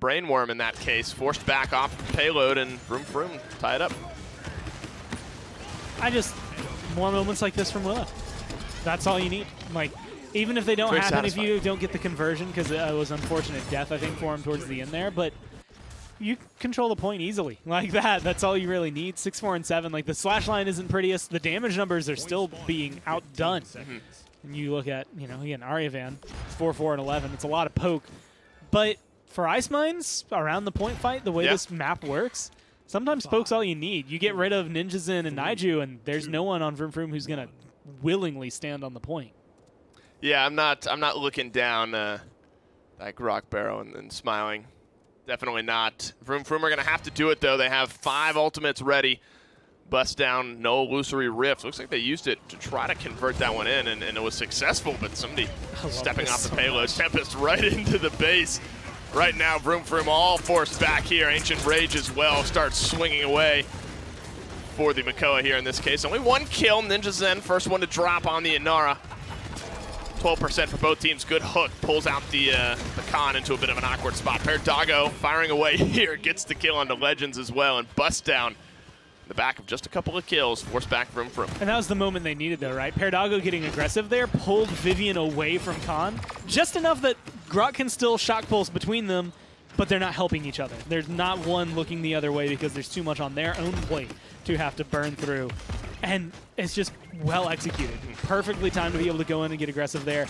Brainworm in that case, forced back off the payload, and Vroum Froum tie it up. I just, more moments like this from Willow. That's all you need. Like, even if they don't Very happen, satisfying. If you don't get the conversion, because it was unfortunate death, I think, for him towards the end there, but you control the point easily. Like that, that's all you really need. Six, four, and seven. Like, the slash line isn't prettiest. The damage numbers are still being outdone. Mm-hmm. And you look at, you know, again, Ariyvon, four, four, and eleven. It's a lot of poke, but for Ice Mines, around the point fight, the way yeah. this map works, sometimes poke's all you need. You get rid of Ninjas in and Niju, and there's no one on Vroum Froum who's going to willingly stand on the point. Yeah, I'm not I'm not looking down uh, that Grohk barrel and, and smiling. Definitely not. Vroum Froum are going to have to do it, though. They have five ultimates ready. Bustdown, no illusory rift. Looks like they used it to try to convert that one in, and, and it was successful, but somebody stepping off the so payload. Much. Tempest right into the base. Right now, Vroum Froum all forced back here. Ancient Rage as well starts swinging away for the Makoa here in this case. Only one kill. Ninja Zen, first one to drop on the Inara. twelve percent for both teams. Good hook. Pulls out the, uh, the Khan into a bit of an awkward spot. Peridago firing away here. Gets the kill onto Legends as well. And Bustdown in the back of just a couple of kills. Forced back Vroum Froum. And that was the moment they needed, though, right? Peridago getting aggressive there. Pulled Vivian away from Khan. Just enough that Grohk can still shock pulse between them, but they're not helping each other. There's not one looking the other way because there's too much on their own plate to have to burn through. And it's just well executed. Perfectly timed to be able to go in and get aggressive there.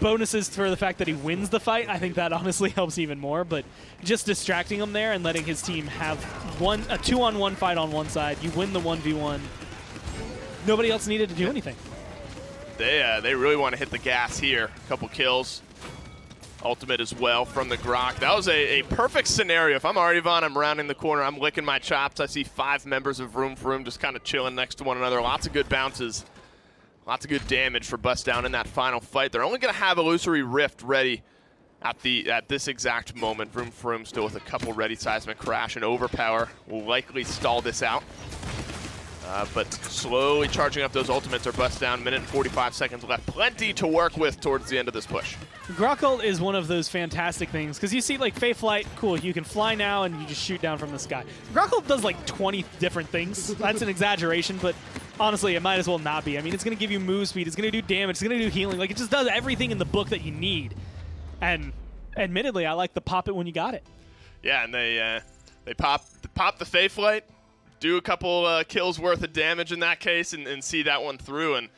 Bonuses for the fact that he wins the fight. I think that honestly helps even more, but just distracting him there and letting his team have one a two-on-one fight on one side. You win the one v one. Nobody else needed to do anything. They, uh, they really want to hit the gas here. A couple kills. Ultimate as well from the Grohk. That was a, a perfect scenario. If I'm Ariyvon, I'm rounding the corner, I'm licking my chops. I see five members of Vroum Froum just kind of chilling next to one another. Lots of good bounces. Lots of good damage for Bustdown in that final fight. They're only going to have Illusory Rift ready at the at this exact moment. Vroum Froum still with a couple ready. Seismic Crash and Overpower will likely stall this out. Uh, but slowly charging up those ultimates are Bustdown. minute and forty-five seconds left. Plenty to work with towards the end of this push. Grohk ult is one of those fantastic things, because you see, like, Fae Flight, cool, you can fly now and you just shoot down from the sky. Grohk ult does, like, twenty different things. That's an exaggeration, but honestly, it might as well not be. I mean, it's going to give you move speed, it's going to do damage, it's going to do healing. Like, it just does everything in the book that you need. And admittedly, I like the pop it when you got it. Yeah, and they uh, they pop, pop the Fae Flight. Do a couple uh, kills worth of damage in that case and, and see that one through. And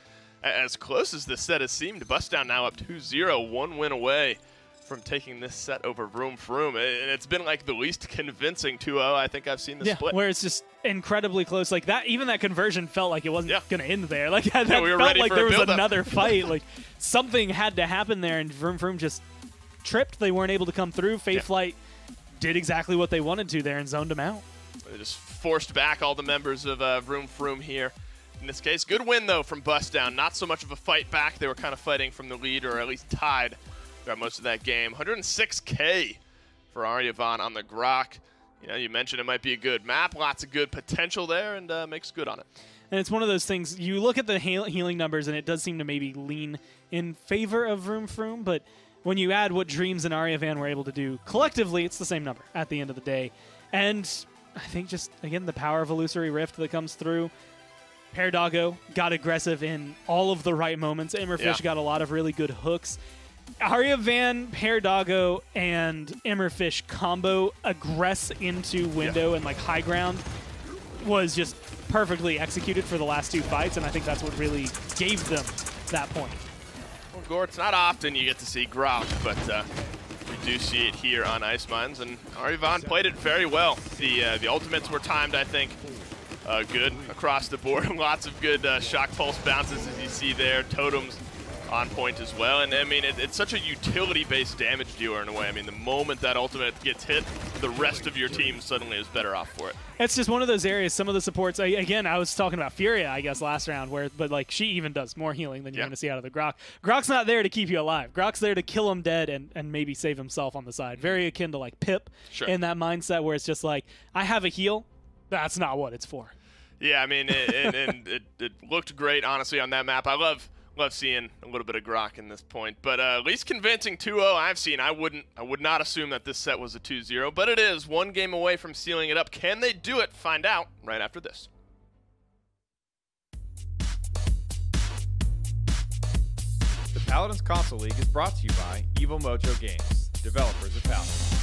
as close as this set has seemed, Bustdown now up two zero, one win away from taking this set over Vroum Froum. And it's been like the least convincing two oh I think I've seen this yeah, split. Where it's just incredibly close. Like that, even that conversion felt like it wasn't yeah. going to end there. Like that yeah, we felt like there was another fight. Like something had to happen there, and Vroum Froum just tripped. They weren't able to come through. Fae yeah. Flight did exactly what they wanted to there and zoned them out. They just forced back all the members of uh, Vroum Froum here. In this case, good win, though, from Bustdown. Not so much of a fight back. They were kind of fighting from the lead, or at least tied throughout most of that game. one oh six K for Ariyvon on the Grohk. You know, you mentioned it might be a good map. Lots of good potential there, and uh, makes good on it. And it's one of those things, you look at the healing numbers, and it does seem to maybe lean in favor of Vroum Froum, but when you add what Dreams and Ariyvon were able to do collectively, it's the same number at the end of the day. And I think just, again, the power of Illusory Rift that comes through. Peridago got aggressive in all of the right moments. Emmerfish yeah. got a lot of really good hooks. Ariyvon, Peridago, and Emmerfish combo aggress into window yeah. and like high ground was just perfectly executed for the last two fights, and I think that's what really gave them that point. Well, Gore, it's not often you get to see Grohk, but Uh we do see it here on Ice Mines, and Ariyvon played it very well. The uh, the ultimates were timed, I think, uh, good across the board. Lots of good uh, shock pulse bounces, as you see there. Totems on point as well. And I mean, it, it's such a utility-based damage dealer in a way. I mean, the moment that ultimate gets hit, the rest of your team suddenly is better off for it. It's just one of those areas. Some of the supports, I, again, I was talking about Furia, I guess, last round, where, but like she even does more healing than you're yeah. going to see out of the Grohk. Grock's not there to keep you alive. Grock's there to kill him dead and, and maybe save himself on the side. Very akin to like Pip sure. in that mindset where it's just like, I have a heal. That's not what it's for. Yeah, I mean, it, and, and it, it looked great, honestly, on that map. I love Love seeing a little bit of Grohk in this point, but uh, least convincing two oh I've seen. I wouldn't, I would not assume that this set was a two zero, but it is one game away from sealing it up. Can they do it? Find out right after this. The Paladins Console League is brought to you by Evo Mojo Games, developers of Paladins.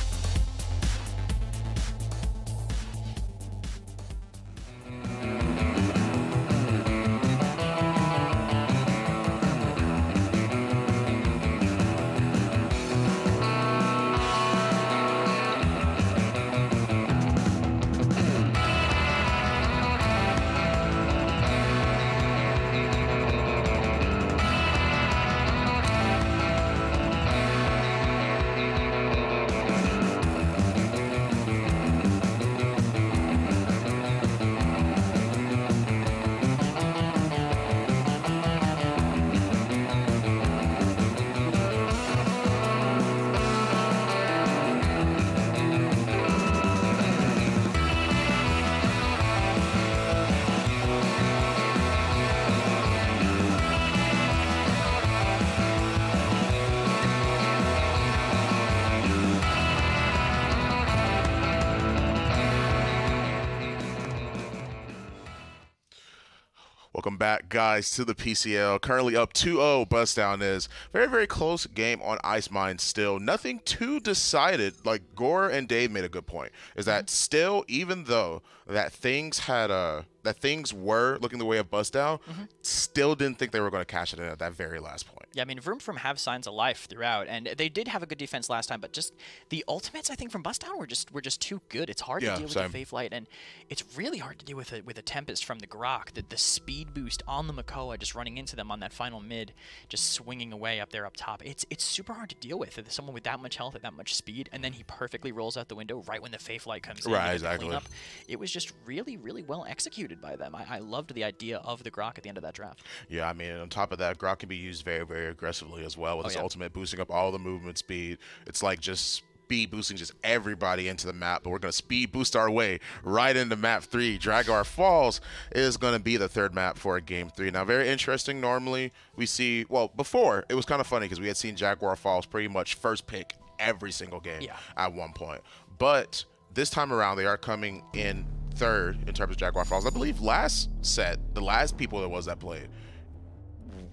Welcome back, guys, to the P C L. Currently up two oh, Bustdown is. Very, very close game on Ice Mines still. Nothing too decided. Like, Gore and Dave made a good point. Is that still, even though that things had a... that things were looking the way of Bustdown, mm-hmm. still didn't think they were going to cash it in at that very last point. Yeah, I mean, Vroum Froum have signs of life throughout, and they did have a good defense last time, but just the ultimates, I think, from Bustdown were just were just too good. It's hard yeah, to deal same. with the Fae Flight, and it's really hard to deal with a, with a Tempest from the Grohk. The, the speed boost on the Makoa, just running into them on that final mid, just swinging away up there up top. It's it's super hard to deal with. If someone with that much health at that much speed, and then he perfectly rolls out the window right when the Fae Flight comes in. Right, exactly. Clean up. It was just really, really well executed by them. I, I loved the idea of the Grohk at the end of that draft. Yeah, I mean, on top of that, Grohk can be used very, very aggressively as well with oh, his yeah. ultimate, boosting up all the movement speed. It's like just speed boosting just everybody into the map, but we're going to speed boost our way right into map three. Jaguar Falls is going to be the third map for game three. Now, very interesting. Normally, we see, well, before, it was kind of funny because we had seen Jaguar Falls pretty much first pick every single game yeah. at one point. But this time around, they are coming in third in terms of Jaguar Falls. I believe last set, the last people that was that played,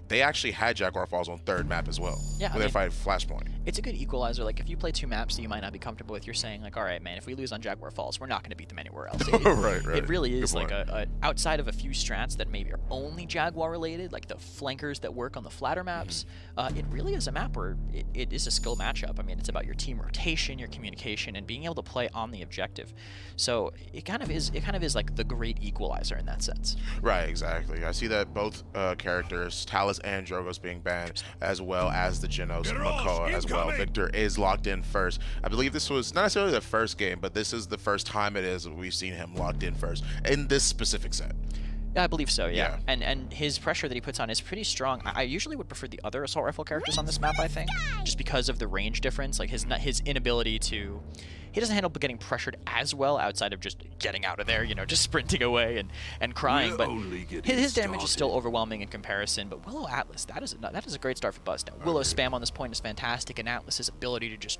they actually had Jaguar Falls on third map as well. Yeah, when I mean, they fight Flashpoint. It's a good equalizer. Like, if you play two maps that you might not be comfortable with, you're saying, like, all right, man, if we lose on Jaguar Falls, we're not going to beat them anywhere else. It, right, right. It really is, like, a, a, outside of a few strats that maybe are only Jaguar-related, like the flankers that work on the flatter maps, mm-hmm. uh, it really is a map where it, it is a skill matchup. I mean, it's about your team rotation, your communication, and being able to play on the objective. So it kind of is, it kind of is like the great equalizer in that sense. Right, exactly. I see that both uh, characters, Talos and Drogos being banned, as well as the Genos and Makoa as well. Victor is locked in first. I believe this was not necessarily the first game, but this is the first time it is we've seen him locked in first in this specific set. I believe so, yeah. yeah. And and his pressure that he puts on is pretty strong. I, I usually would prefer the other assault rifle characters on this map, I think, just because of the range difference. Like, his his inability to... He doesn't handle getting pressured as well outside of just getting out of there, you know, just sprinting away and, and crying. But his, his damage started. is still overwhelming in comparison. But Willow Atlas, that is a, that is a great start for Bustdown. Now, Willow right. spam on this point is fantastic, and Atlas's ability to just...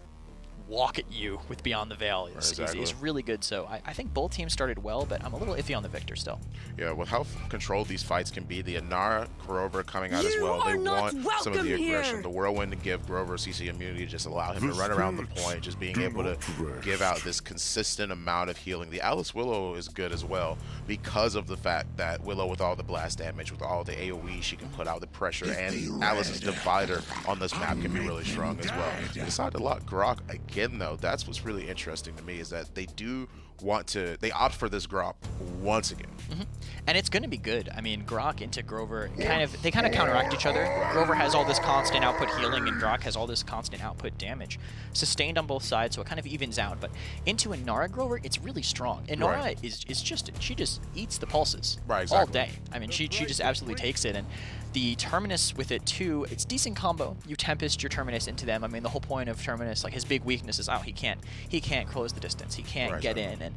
walk at you with Beyond the Veil is, right, exactly. is, is really good. So I, I think both teams started well, but I'm a little iffy on the Victor still. Yeah, with how controlled these fights can be, the Inara, Grover coming out you as well. They want some of the aggression. Here. The Whirlwind to give Grover C C immunity, just allow him this to run around the point, just being able to rest. give out this consistent amount of healing. The Atlas Willow is good as well because of the fact that Willow, with all the blast damage, with all the AoE, she can put out the pressure, if and Atlas's divider on this map can be really strong as well. They decided to lock Grohk again. Again, though, that's what's really interesting to me is that they do want to, they opt for this Grohk once again. Mm-hmm. And it's going to be good. I mean, Grohk into Grover, kind of, they kind of counteract each other. Grover has all this constant output healing, and Grohk has all this constant output damage. Sustained on both sides, so it kind of evens out. But into Inara Grover, it's really strong. Inara right. is, is just, she just eats the pulses right, exactly. all day. I mean, she, she just absolutely takes it. And the Terminus with it, too, it's decent combo. You Tempest your Terminus into them. I mean, the whole point of Terminus, like, his big weakness is, oh, he can't, he can't close the distance. He can't right, get exactly. in. And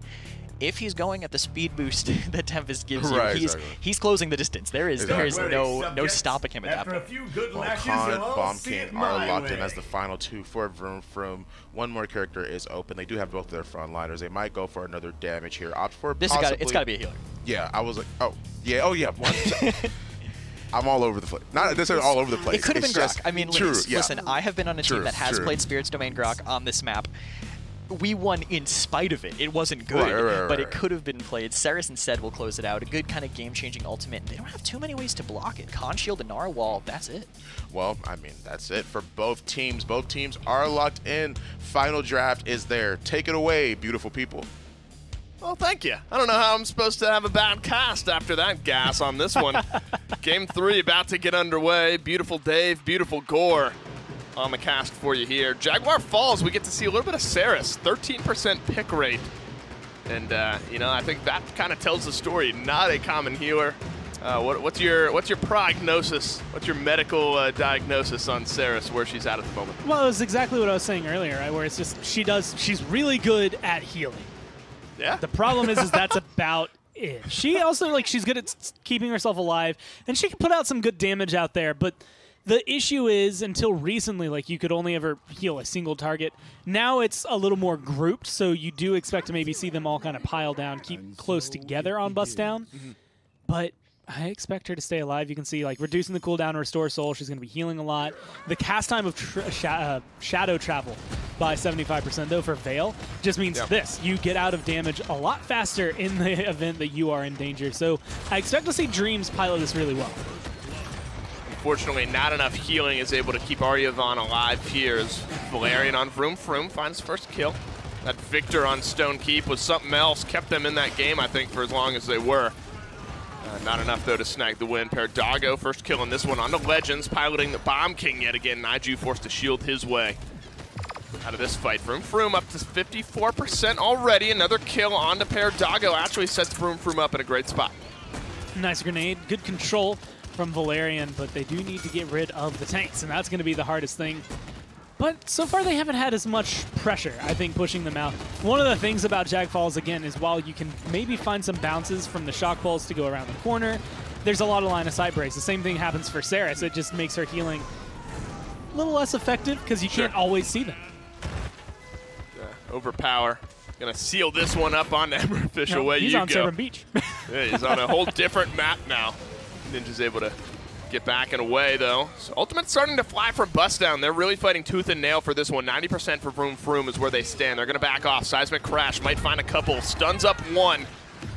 if he's going at the speed boost that Tempest gives right, you, he's exactly. he's closing the distance. There is exactly. there is no no stopping him at that point. Well, Khan and Bomb King are locked way. in as the final two for Vroum Froum. One more character is open. They do have both their frontliners. They might go for another damage here. Opt for this. Possibly, gotta, it's got to be a healer. Yeah, I was like, oh yeah, oh yeah. One, I'm all over the place. Not necessarily all over the place. It could have been Grohk. I mean, true, listen, yeah. listen, I have been on a true, team that has true. played Spirit's Domain Grohk on this map. We won in spite of it. It wasn't good, right, right, right, but it could have been played. Saris instead will close it out. A good kind of game-changing ultimate. They don't have too many ways to block it. Khan Shield and Narwhal, that's it. Well, I mean, that's it for both teams. Both teams are locked in. Final draft is there. Take it away, beautiful people. Well, thank you. I don't know how I'm supposed to have a bad cast after that gas on this one. Game three about to get underway. Beautiful Dave, beautiful Gore on the cast for you here. Jaguar Falls, we get to see a little bit of Saris, thirteen percent pick rate. And, uh, you know, I think that kind of tells the story. Not a common healer. Uh, what, what's your what's your prognosis? What's your medical uh, diagnosis on Saris, where she's at at the moment? Well, it's exactly what I was saying earlier, right? Where it's just she does, she's really good at healing. Yeah. The problem is, is that's about it. She also, like, she's good at keeping herself alive, and she can put out some good damage out there, but the issue is, until recently, like, you could only ever heal a single target. Now it's a little more grouped, so you do expect to maybe see them all kind of pile down, keep close together on Bustdown. Mm-hmm. But I expect her to stay alive. You can see, like, reducing the cooldown, Restore Soul. She's going to be healing a lot. The cast time of tra sh uh, Shadow Travel by seventy-five percent, though, for Veil just means yep. this. You get out of damage a lot faster in the event that you are in danger. So I expect to see Dreams pilot this really well. Unfortunately, not enough healing is able to keep Ariyvon alive here as Valerian on Vroom Froom finds first kill. That Victor on Stonekeep was something else. Kept them in that game, I think, for as long as they were. Uh, not enough, though, to snag the win. Peridago, first kill in this one on the Legends, piloting the Bomb King yet again. Niju forced to shield his way out of this fight. Vroom Froom up to fifty-four percent already. Another kill onto Peridago. Actually sets Vroom Froom up in a great spot. Nice grenade. Good control from Valerian, but they do need to get rid of the tanks, and that's going to be the hardest thing. But so far, they haven't had as much pressure, I think, pushing them out. One of the things about Jaguar Falls, again, is while you can maybe find some bounces from the shock balls to go around the corner, there's a lot of line of sight breaks. The same thing happens for Saris. It just makes her healing a little less effective because you sure. can't always see them. Yeah, overpower. Going to seal this one up on Emmerfish. No, away he's you on go. Severn Beach. Yeah, he's on a whole different map now. Ninja's able to get back and away, though. So Ultimate's starting to fly from Bustdown. They're really fighting tooth and nail for this one. ninety percent for Vroom Froom is where they stand. They're going to back off. Seismic Crash might find a couple. Stuns up one.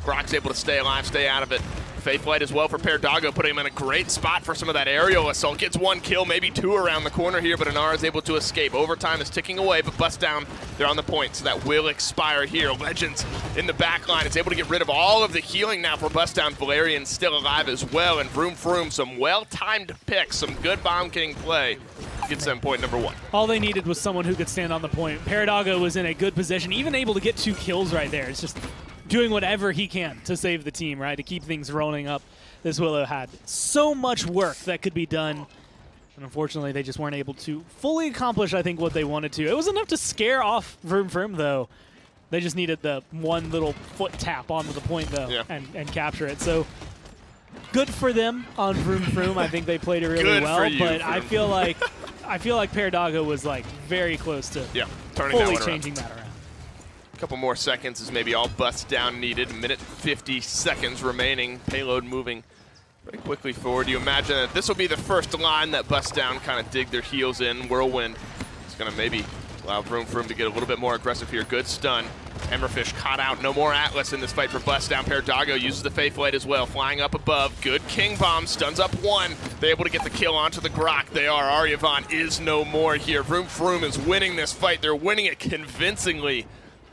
Grokk's able to stay alive, stay out of it. Fae Flight as well for Peridago, putting him in a great spot for some of that aerial assault. Gets one kill, maybe two around the corner here, but Inara's able to escape. Overtime is ticking away, but Bustdown, they're on the point, so that will expire here. Legends in the back line. It's able to get rid of all of the healing now for Bustdown. Valerian's still alive as well, and Vroom Froom, some well-timed picks, some good Bomb King play. Gets them point number one. All they needed was someone who could stand on the point. Peridago was in a good position, even able to get two kills right there. It's just doing whatever he can to save the team, right? To keep things rolling up. This Willow had so much work that could be done. And unfortunately, they just weren't able to fully accomplish, I think, what they wanted to. It was enough to scare off Vroom Froom, though. They just needed the one little foot tap onto the point, though, yeah. and, and capture it. So good for them on Vroom Froom. I think they played it really good well. For you, but Vroom. I feel like I feel like Peridago was like very close to yeah, turning fully that changing around. that around. Couple more seconds is maybe all Bustdown needed. A minute fifty seconds remaining. Payload moving pretty quickly forward. You imagine that this will be the first line that Bustdown kind of dig their heels in. Whirlwind. It's going to maybe allow Vroom Froom to get a little bit more aggressive here. Good stun. Emmerfish caught out. No more Atlas in this fight for Bustdown. Peridago uses the Fae Flight as well. Flying up above. Good King Bomb. Stuns up one. They're able to get the kill onto the GrokkThey are. Ariyvon is no more here. Vroom Froom is winning this fight. They're winning it convincingly.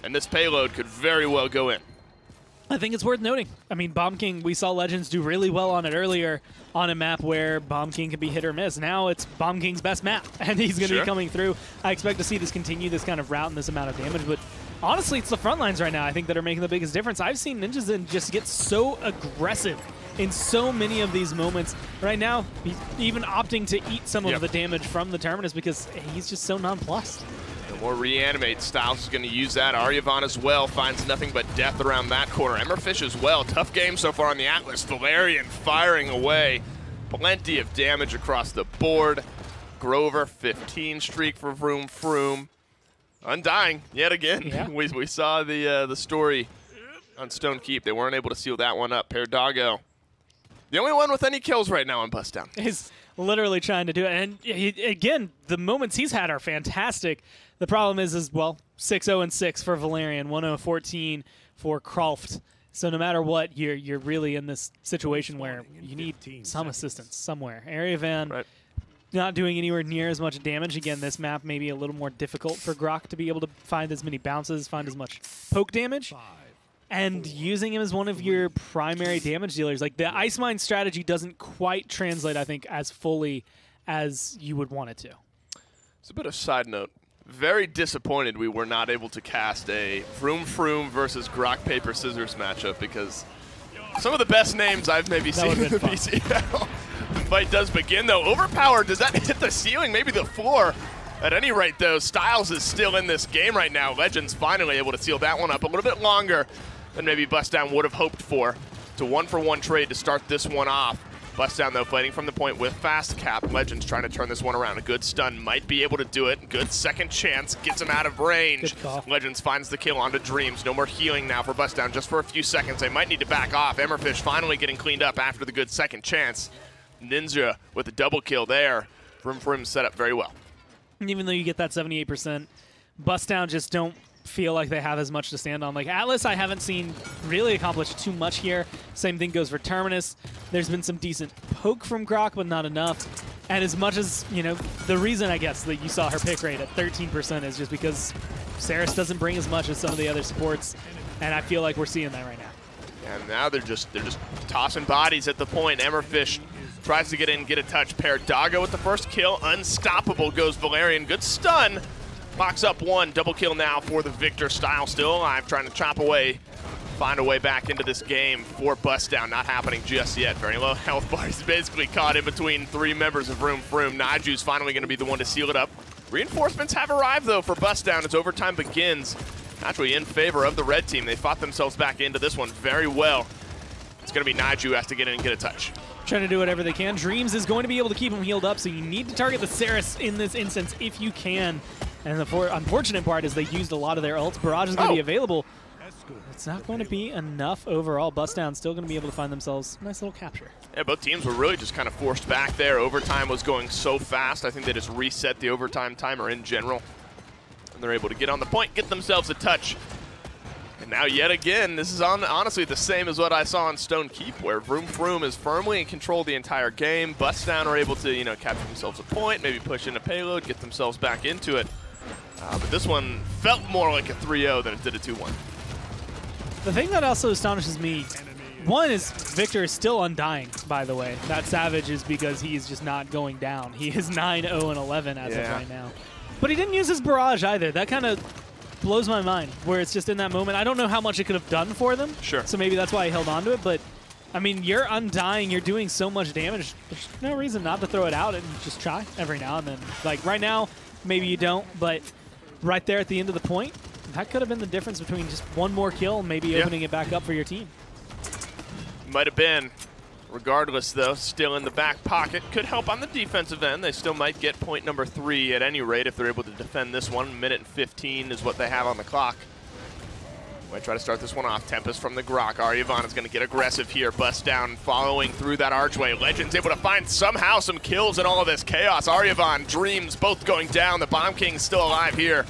And this payload could very well go in. I think it's worth noting. I mean, Bomb King, we saw Legends do really well on it earlier on a map where Bomb King could be hit or miss. Now it's Bomb King's best map, and he's going to sure. be coming through. I expect to see this continue, this kind of route and this amount of damage. But honestly, it's the front lines right now, I think, that are making the biggest difference. I've seen Ninjas in just get so aggressive in so many of these moments. Right now, he's even opting to eat some yep. of the damage from the Terminus because he's just so nonplussed. More reanimate. Styles is going to use that. Ariyvon as well finds nothing but death around that corner. Emmerfish as well. Tough game so far on the Atlas. Valerian firing away. Plenty of damage across the board. Grover, fifteen streak for Vroom Froom. Undying yet again. Yeah. We, we saw the uh, the story on Stonekeep. They weren't able to seal that one up. Peridago, the only one with any kills right now on Bustdown. He's literally trying to do it. And he, again, the moments he's had are fantastic. The problem is, is well, six oh and six for Valerian, one oh and fourteen for Croft. So no matter what, you're you're really in this situation where you need some assistance somewhere. Ariyvon right. not doing anywhere near as much damage. Again, this map may be a little more difficult for Grokkto be able to find as many bounces, find as much poke damage. And using him as one of your primary damage dealers. Like, the Ice Mine strategy doesn't quite translate, I think, as fully as you would want it to. It's a bit of a side note. Very disappointed we were not able to cast a Vroom Froom versus Grokkpaper scissors matchup because some of the best names I've maybe that seen in the P C L. The fight does begin, though. Overpower, does that hit the ceiling? Maybe the floor? At any rate, though, Styles is still in this game right now. Legends finally able to seal that one up a little bit longer than maybe Bustdown would have hoped for. It's a one-for-one trade to start this one off. Bustdown, though, fighting from the point with fast cap. Legends trying to turn this one around. A good stun might be able to do it. Good second chance. Gets him out of range. Legends finds the kill onto Dreams. No more healing now for Bustdown. Just for a few seconds, they might need to back off. Emmerfish finally getting cleaned up after the good second chance. Ninja with a double kill there. Vroom Froum set up very well. Even though you get that seventy-eight percent, Bustdown just don't feel like they have as much to stand on. Like Atlas, I haven't seen really accomplish too much here. Same thing goes for Terminus. There's been some decent poke from Grohk, but not enough. And as much as, you know, the reason, I guess, that you saw her pick rate at thirteen percent is just because Saris doesn't bring as much as some of the other supports, and I feel like we're seeing that right now. And now they're just they're just tossing bodies at the point. Emmerfish tries to get in, get a touch. Peridago with the first kill. Unstoppable goes Valerian. Good stun. Box up one. Double kill now for the Victor. Style still alive, trying to chop away, find a way back into this game for Bustdown. Not happening just yet. Very low health bar. He's basically caught in between three members of Vroom Froum. Niju's finally going to be the one to seal it up. Reinforcements have arrived, though, for Bustdown as overtime begins. Actually in favor of the red team. They fought themselves back into this one very well. It's going to be Niju who has to get in and get a touch. Trying to do whatever they can. Dreams is going to be able to keep him healed up, so you need to target the Saris in this instance if you can. And the for unfortunate part is they used a lot of their ults. Barrage is going to oh. be available. It's not going to be enough overall. Bustdown still going to be able to find themselves a nice little capture. Yeah, both teams were really just kind of forced back there. Overtime was going so fast. I think they just reset the overtime timer in general. And they're able to get on the point, get themselves a touch. And now yet again, this is on, honestly the same as what I saw on Stonekeep, where Vroom Froum is firmly in control the entire game. Bustdown are able to, you know, capture themselves a point, maybe push in a payload, get themselves back into it. Uh, but this one felt more like a three oh than it did a two one. The thing that also astonishes me, one is Victor is still undying, by the way. That Savage is because he is just not going down. He is nine oh and eleven as yeah. of right now. But he didn't use his barrage either. That kind of blows my mind, where it's just in that moment. I don't know how much it could have done for them. Sure. So maybe that's why I held on to it. But, I mean, you're undying. You're doing so much damage. There's no reason not to throw it out and just try every now and then. Like, right now, maybe you don't. But right there at the end of the point, that could have been the difference between just one more kill and maybe yeah. opening it back up for your team. Might have been. Regardless, though, still in the back pocket. Could help on the defensive end. They still might get point number three at any rate if they're able to defend this one. minute and fifteen is what they have on the clock. Might try to start this one off. Tempest from the Grohk. Ariyvon is going to get aggressive here. Bustdown following through that archway. Legends able to find somehow some kills in all of this chaos. Ariyvon, Dreams, both going down. The Bomb King's still alive here.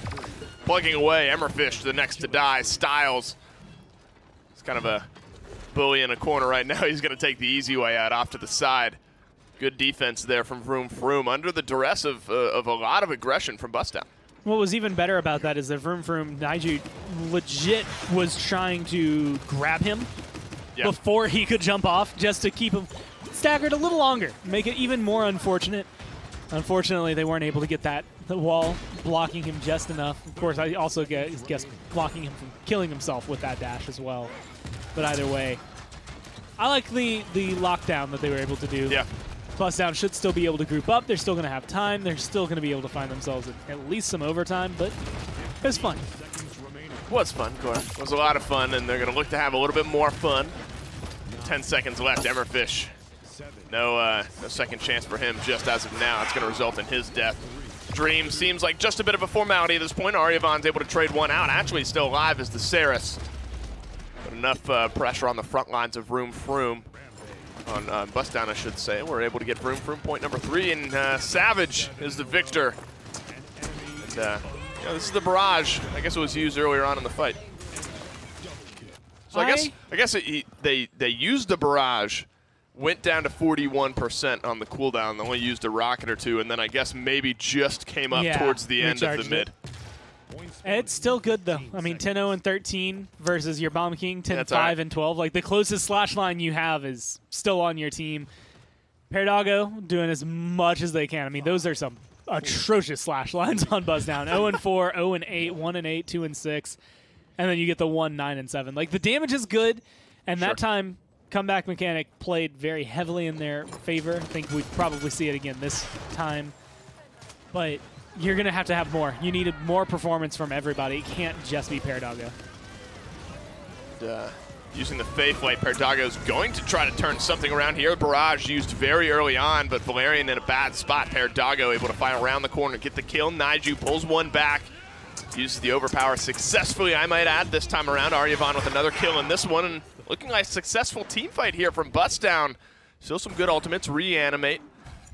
Plugging away. Emmerfish, the next to die. Styles. It's kind of a bully in a corner right now. He's going to take the easy way out off to the side. Good defense there from Vroom Froum under the duress of, uh, of a lot of aggression from Bustdown. What was even better about that is that Vroom Froum, Niju legit was trying to grab him yeah. before he could jump off just to keep him staggered a little longer, make it even more unfortunate. Unfortunately, they weren't able to get that the wall blocking him just enough. Of course, I also guess blocking him from killing himself with that dash as well. But either way, I like the, the lockdown that they were able to do. Yeah. Bustdown should still be able to group up. They're still going to have time. They're still going to be able to find themselves at, at least some overtime, but it was fun. It was fun, Gore. It was a lot of fun, and they're going to look to have a little bit more fun. Ten seconds left, Emmerfish. No, uh, no second chance for him just as of now. It's going to result in his death. Dream seems like just a bit of a formality at this point. Ariyvon's able to trade one out. Actually still alive is the Saris. But enough uh, pressure on the front lines of Vroom Froum, on uh, Bustdown, I should say. We're able to get Vroom Froum point number three, and uh, Savage is the victor. And, uh, you know, this is the barrage. I guess it was used earlier on in the fight. So I, I guess I guess it, he, they they used the barrage, went down to forty-one percent on the cooldown. They only used a rocket or two, and then I guess maybe just came up yeah, towards the end of the mid. It. It's still good, though. I mean, ten oh and thirteen versus your Bomb King, ten five and twelve. Like, the closest slash line you have is still on your team. Peridago doing as much as they can. I mean, those are some atrocious slash lines on Bustdown. oh and four, oh and eight, one and eight, two and six. And then you get the one, nine, and seven. Like, the damage is good, and that sure. time comeback mechanic played very heavily in their favor. I think we'd probably see it again this time. But you're going to have to have more. You needed more performance from everybody. It can't just be Peridago. And, uh, Using the Fey Flight, Peridago's going to try to turn something around here. Barrage used very early on, but Valerian in a bad spot. Peridago able to fight around the corner, get the kill. Niju pulls one back. Uses the overpower successfully, I might add, this time around. Ariyvon with another kill in this one. And looking like a successful team fight here from Bustdown. Still some good ultimates. Reanimate.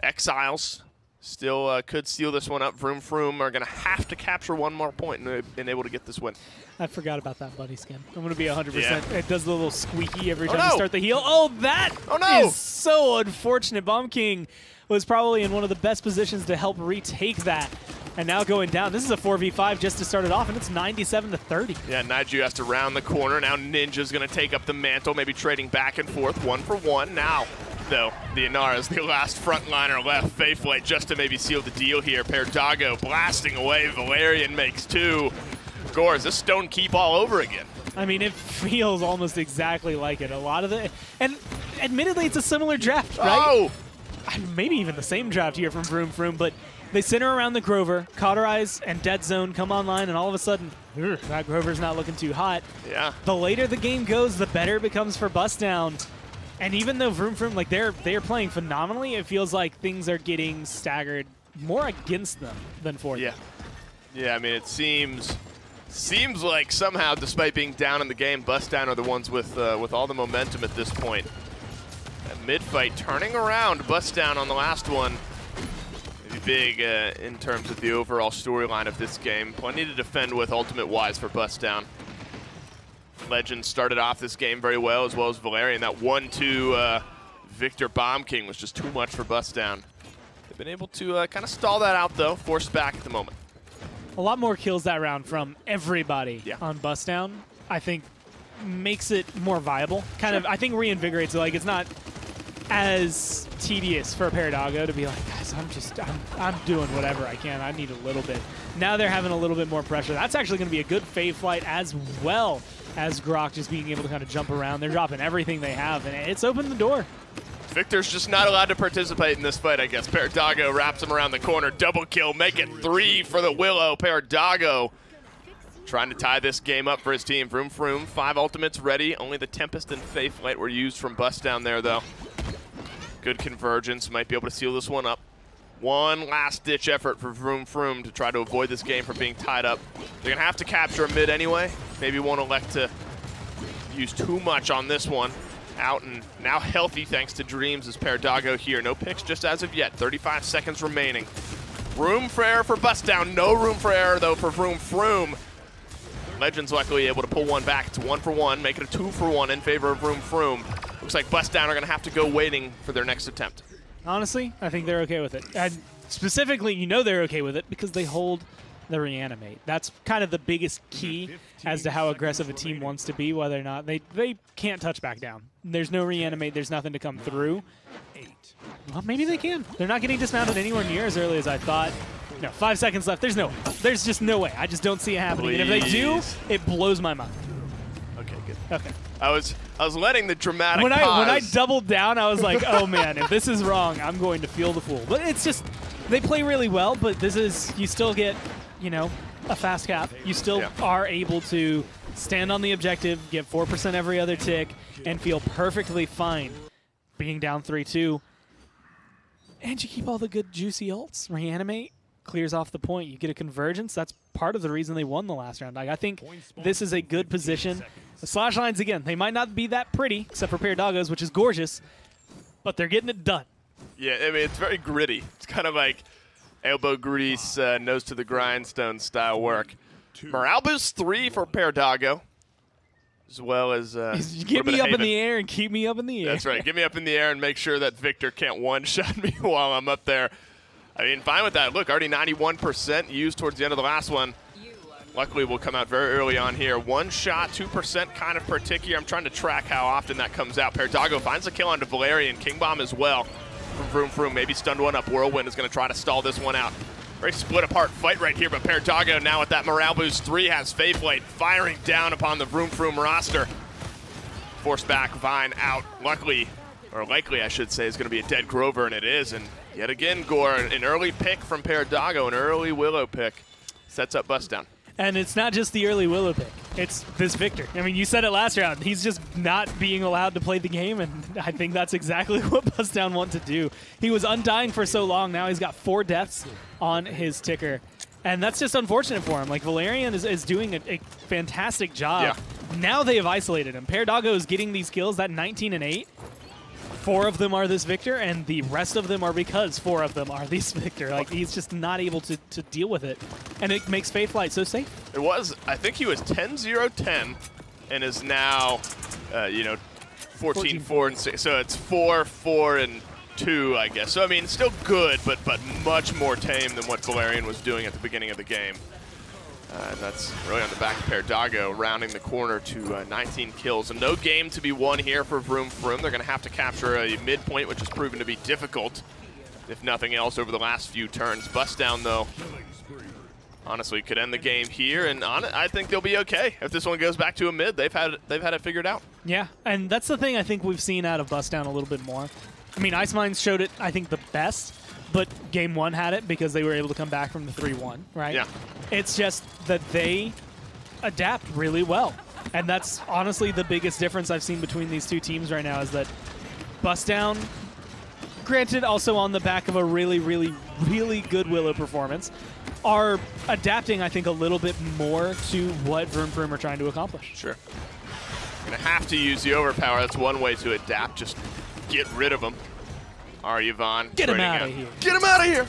Exiles. Still uh, could steal this one up. Vroom Froom are going to have to capture one more point and, and able to get this win. I forgot about that buddy skin. I'm going to be one hundred percent. Yeah. It does a little squeaky every time oh, no. you start the heel. Oh, that oh, no. is so unfortunate. Bomb King was probably in one of the best positions to help retake that. And now going down. This is a four v five just to start it off, and it's ninety-seven to thirty. Yeah, Niju has to round the corner. Now Ninja's going to take up the mantle, maybe trading back and forth, one for one. Now, though, the Inara is the last frontliner left. Fey Flight just to maybe seal the deal here. Peridago blasting away. Valerian makes two. Gore, is this Stonekeep all over again? I mean, it feels almost exactly like it. A lot of the... And admittedly, it's a similar draft, right? Oh! I mean, maybe even the same draft here from Vroom Vroom, but they center around the Grover. Cauterize and Dead Zone come online, and all of a sudden, ugh, that Grover's not looking too hot. Yeah. The later the game goes, the better it becomes for Bustdown. And even though Vroom Vroom, like, they're, they're playing phenomenally, it feels like things are getting staggered more against them than for them. Yeah. Yeah, I mean, it seems seems like somehow, despite being down in the game, Bustdown are the ones with, uh, with all the momentum at this point. That mid-fight turning around, Bustdown on the last one. Maybe big uh, in terms of the overall storyline of this game. Plenty to defend with ultimate-wise for Bustdown. Legends started off this game very well, as well as Valerian. That one two uh, Victor Bomb King was just too much for Bustdown. They've been able to uh, kind of stall that out, though, forced back at the moment. A lot more kills that round from everybody yeah. on Bustdown, I think, makes it more viable. Kind sure. of, I think, reinvigorates it. Like, it's not as tedious for Peridago to be like, guys, I'm just, I'm, I'm doing whatever I can. I need a little bit. Now they're having a little bit more pressure. That's actually going to be a good Fey Flight as well. As Grohk just being able to kind of jump around. They're dropping everything they have, and it's opened the door. Victor's just not allowed to participate in this fight, I guess. Peridago wraps him around the corner. Double kill, make it three for the Willow. Peridago trying to tie this game up for his team. Vroom Vroom, five ultimates ready. Only the Tempest and Fey Flight were used from Bustdown there, though. Good convergence, might be able to seal this one up. One last-ditch effort for Vroom Vroom to try to avoid this game from being tied up. They're going to have to capture a mid anyway. Maybe won't elect to use too much on this one. Out and now healthy thanks to Dreams is Peridago here. No picks just as of yet. thirty-five seconds remaining. Room for error for Bustdown. No room for error, though, for Vroom Vroom. Legends luckily able to pull one back. It's one for one. Make it a two for one in favor of Vroom Vroom. Looks like Bustdown are going to have to go waiting for their next attempt. Honestly, I think they're okay with it. And specifically, you know they're okay with it because they hold the reanimate. That's kind of the biggest key as to how aggressive a team wants to be, whether or not they, they can't touch back down. There's no reanimate. There's nothing to come through. Well, maybe they can. They're not getting dismounted anywhere near as early as I thought. No, five seconds left. There's no way. There's just no way. I just don't see it happening. And if they do, it blows my mind. Okay, good. Okay. I was I was letting the dramatic when pause. I when I doubled down, I was like, oh man, if this is wrong, I'm going to feel the fool. But it's just they play really well, but this is you still get, you know, a fast cap. You still yeah. are able to stand on the objective, get four percent every other tick, and feel perfectly fine being down three two. And you keep all the good juicy ults. Reanimate clears off the point. You get a convergence. That's part of the reason they won the last round. Like, I think this is a good position. The slash lines, again, they might not be that pretty, except for Peridago's, which is gorgeous, but they're getting it done. Yeah, I mean, it's very gritty. It's kind of like elbow grease, uh, nose to the grindstone style work. Morale boost three for Peridago, as well as... Uh, get me up in the air and keep me up in the air. That's right. Get me up in the air and make sure that Victor can't one-shot me while I'm up there. I mean, fine with that. Look, already ninety-one percent used towards the end of the last one. Luckily, we'll come out very early on here. One shot, two percent kind of particular. I'm trying to track how often that comes out. Peridago finds a kill onto Valerian. King Bomb as well from Vroom Vroom. Maybe stunned one up. Whirlwind is going to try to stall this one out. Very split apart fight right here, but Peridago now with that morale boost. Three has Fey Flight firing down upon the Vroom Vroom roster. Force back, Vine out. Luckily, or likely I should say, is going to be a dead Grover, and it is. And yet again, Gore, an early pick from Peridago, an early Willow pick. Sets up Bustdown. And it's not just the early Willow pick. It's this Victor. I mean, you said it last round. He's just not being allowed to play the game, and I think that's exactly what Bustdown want to do. He was undying for so long. Now he's got four deaths on his ticker. And that's just unfortunate for him. Like, Valerian is, is doing a, a fantastic job. Yeah. Now they have isolated him. Peridago is getting these kills, that nineteen and eight. Four of them are this Victor, and the rest of them are because four of them are this Victor. Like, he's just not able to, to deal with it. And it makes Faithlight so safe. It was, I think he was ten zero ten, and is now, uh, you know, fourteen four and six. So it's four four and two, I guess. So, I mean, still good, but but much more tame than what Valerian was doing at the beginning of the game. Uh, and that's really on the back of Peridago, rounding the corner to uh, nineteen kills. And no game to be won here for Vroum Froum. They're going to have to capture a midpoint, which has proven to be difficult, if nothing else, over the last few turns. Bustdown, though, honestly, could end the game here, and on it, I think they'll be okay if this one goes back to a mid. They've had it, they've had it figured out. Yeah, and that's the thing I think we've seen out of Bustdown a little bit more. I mean, Ice Mines showed it, I think, the best, but game one had it because they were able to come back from the three one, right? Yeah. It's just that they adapt really well. And that's honestly the biggest difference I've seen between these two teams right now, is that Bustdown, granted also on the back of a really, really, really good Willow performance, are adapting, I think, a little bit more to what Vroum Froum are trying to accomplish. Sure. Going to have to use the overpower. That's one way to adapt. Just get rid of them. Ariyvon. Get him out, out of here. Get him out of here!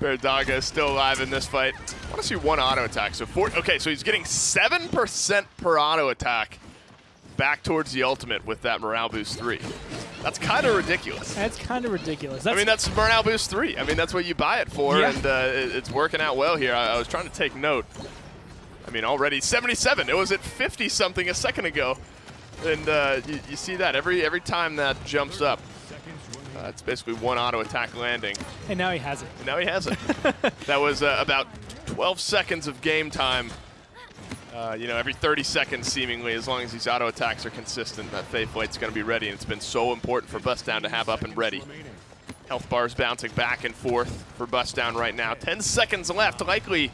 Peridago is still alive in this fight. I want to see one auto attack. So four, okay, so he's getting seven percent per auto attack back towards the ultimate with that Morale Boost three. That's kind of ridiculous. That's kind of ridiculous. That's I mean, that's Morale Boost three. I mean, that's what you buy it for, yeah. and uh, it, it's working out well here. I, I was trying to take note. I mean, already seventy-seven. It was at fifty-something a second ago. And uh, you, you see that every every time that jumps up. Uh, it's basically one auto attack landing. And now he has it. And now he has it. That was uh, about twelve seconds of game time. Uh, you know, every thirty seconds, seemingly, as long as these auto attacks are consistent, that Faithlight's going to be ready. And it's been so important for Bustdown to have up and ready. Health bars bouncing back and forth for Bustdown right now. ten seconds left, likely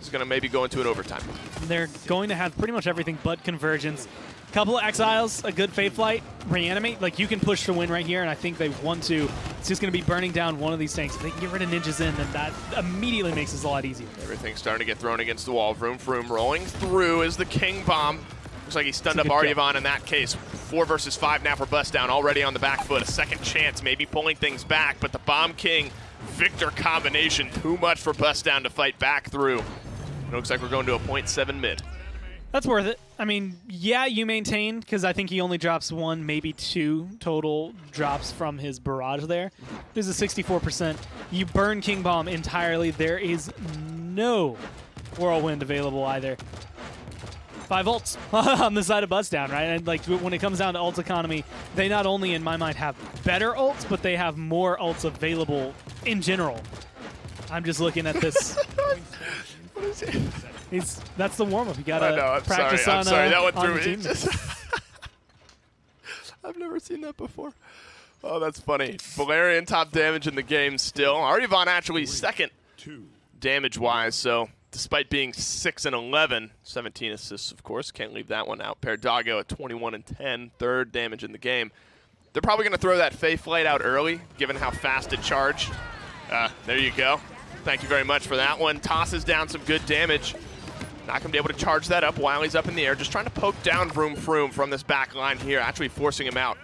is going to maybe go into an overtime. They're going to have pretty much everything but Convergence. Couple of Exiles, a good Faithlight, reanimate. Like, you can push to win right here, and I think they want to. It's just going to be burning down one of these tanks. If they can get rid of Ninjas in, then that immediately makes this a lot easier. Everything's starting to get thrown against the wall. Vroum Froum rolling through is the King Bomb. Looks like he stunned up Ariyvon in that case. Four versus five now for Bustdown, already on the back foot. A second chance, maybe pulling things back, but the Bomb King Victor combination, too much for Bustdown to fight back through. It looks like we're going to a point seven mid. That's worth it. I mean, yeah, you maintain, because I think he only drops one, maybe two total drops from his barrage there. There's a sixty-four percent. You burn King Bomb entirely. There is no Whirlwind available either. Five ults on the side of Bustdown, right? And like, when it comes down to ult economy, they not only, in my mind, have better ults, but they have more ults available in general. I'm just looking at this. What is it? He's, that's the warm-up. You gotta I know, I'm practice sorry, on. I'm sorry, uh, that went through me. Just I've never seen that before. Oh, that's funny. Valerian top damage in the game still. Ariyvon actually second damage-wise. So despite being six and eleven, seventeen assists, of course, can't leave that one out. Peridago at twenty-one and ten, third damage in the game. They're probably gonna throw that Faithlight out early, given how fast it charged. Uh, there you go. Thank you very much for that one. Tosses down some good damage. Not going to be able to charge that up while he's up in the air. Just trying to poke down Vroum Froum from this back line here, actually forcing him out.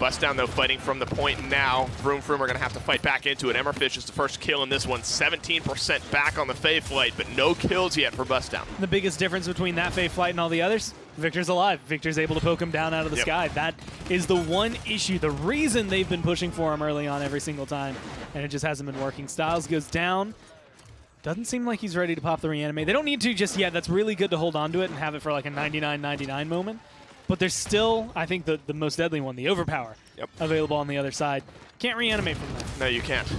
Bustdown, though, fighting from the point now. Vroum Froum are going to have to fight back into it. Emmerfish is the first kill in this one. seventeen percent back on the Faithlight, but no kills yet for Bustdown. The biggest difference between that Faithlight and all the others, Victor's alive. Victor's able to poke him down out of the yep. sky. That is the one issue, the reason they've been pushing for him early on every single time, and it just hasn't been working. Styles goes down. Doesn't seem like he's ready to pop the reanimate. They don't need to just yet. That's really good to hold on to it and have it for like a ninety-nine ninety-nine moment. But there's still, I think, the, the most deadly one, the overpower, yep. available on the other side. Can't reanimate from that. No, you can't.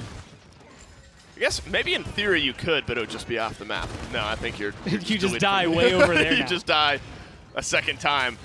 I guess maybe in theory you could, but it would just be off the map. No, I think you're... you're you just die way over there. You now. Just die a second time.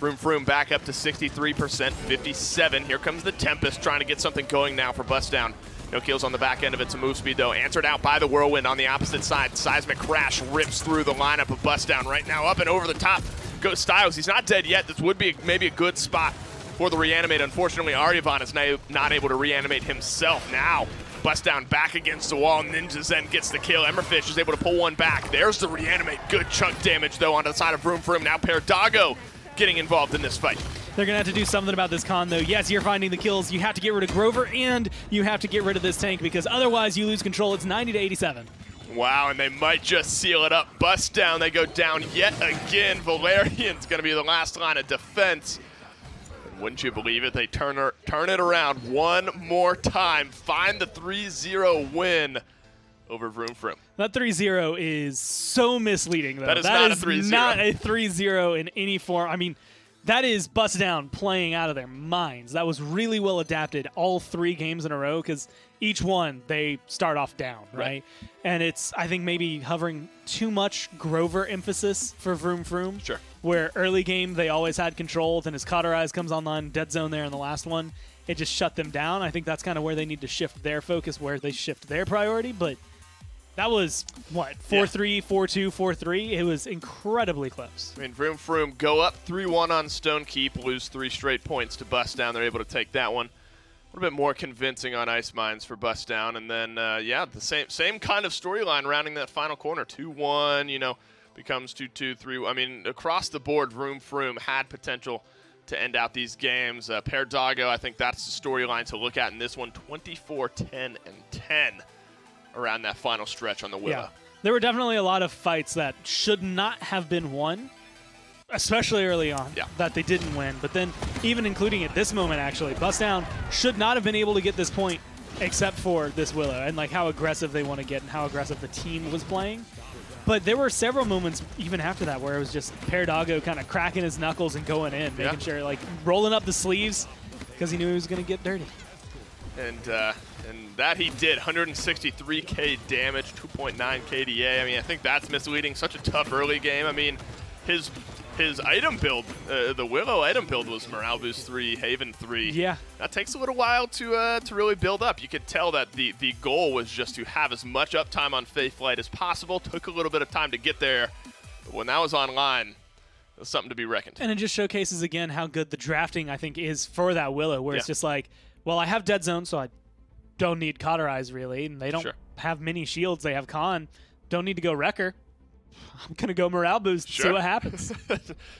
Vroum Froum back up to sixty-three percent, fifty-seven. Here comes the Tempest, trying to get something going now for Bustdown. No kills on the back end of its move speed, though. Answered out by the Whirlwind on the opposite side. Seismic Crash rips through the lineup of Bustdown right now. Up and over the top goes Styles. He's not dead yet. This would be maybe a good spot for the reanimate. Unfortunately, Ariyvon is now not able to reanimate himself now. Bustdown back against the wall. Ninja Zen gets the kill. Emmerfish is able to pull one back. There's the reanimate. Good chunk damage, though, onto the side of Vroum Froum. Now Peridago getting involved in this fight. They're going to have to do something about this, Khan, though. Yes, you're finding the kills. You have to get rid of Grover, and you have to get rid of this tank, because otherwise you lose control. It's ninety to eighty-seven. Wow, and they might just seal it up. Bustdown, they go down yet again. Valerian's going to be the last line of defense. Wouldn't you believe it? They turn, her, turn it around one more time. Find the three zero win over Vroum Froum. That three zero is so misleading, though. That is that not is a three zero. Not a three zero in any form. I mean, that is Bustdown playing out of their minds. That was really well adapted all three games in a row, because each one they start off down, right? right? And it's, I think, maybe hovering too much Grover emphasis for Vroum Froum. Sure. Where early game, they always had control. Then as Cauterize comes online, Dead Zone there in the last one, it just shut them down. I think that's kind of where they need to shift their focus, where they shift their priority. But that was, what, four three, four two, four three? It was incredibly close. I mean, Vroum Froum go up three one on Stonekeep, lose three straight points to Bustdown. They're able to take that one. A little bit more convincing on Ice Mines for Bustdown. And then, uh, yeah, the same same kind of storyline rounding that final corner. two one, you know. Becomes two two, three. I mean, across the board, Vroum Froum had potential to end out these games. Uh, Peridago, I think that's the storyline to look at in this one. twenty-four, ten, and ten around that final stretch on the Willow. Yeah. There were definitely a lot of fights that should not have been won, especially early on, yeah. that they didn't win. But then, even including at this moment, actually, Bustdown should not have been able to get this point except for this Willow, and like how aggressive they want to get and how aggressive the team was playing. But there were several moments even after that where it was just Peridago kind of cracking his knuckles and going in, making yeah. sure, like, rolling up the sleeves because he knew he was going to get dirty. And uh, and that he did, one hundred sixty-three K damage, two point nine K D A. I mean, I think that's misleading. Such a tough early game. I mean, his his item build, uh, the Willow item build was Morale Boost three, Haven three. Yeah. That takes a little while to uh, to really build up. You could tell that the, the goal was just to have as much uptime on Faithlight as possible. Took a little bit of time to get there, but when that was online, it was something to be reckoned. And it just showcases, again, how good the drafting, I think, is for that Willow, where yeah. it's just like, well, I have Dead Zone, so I don't need Cauterize, really. And they don't sure. have many shields. They have Khan. Don't need to go Wrecker. I'm going to go Morale Boost sure. see what happens.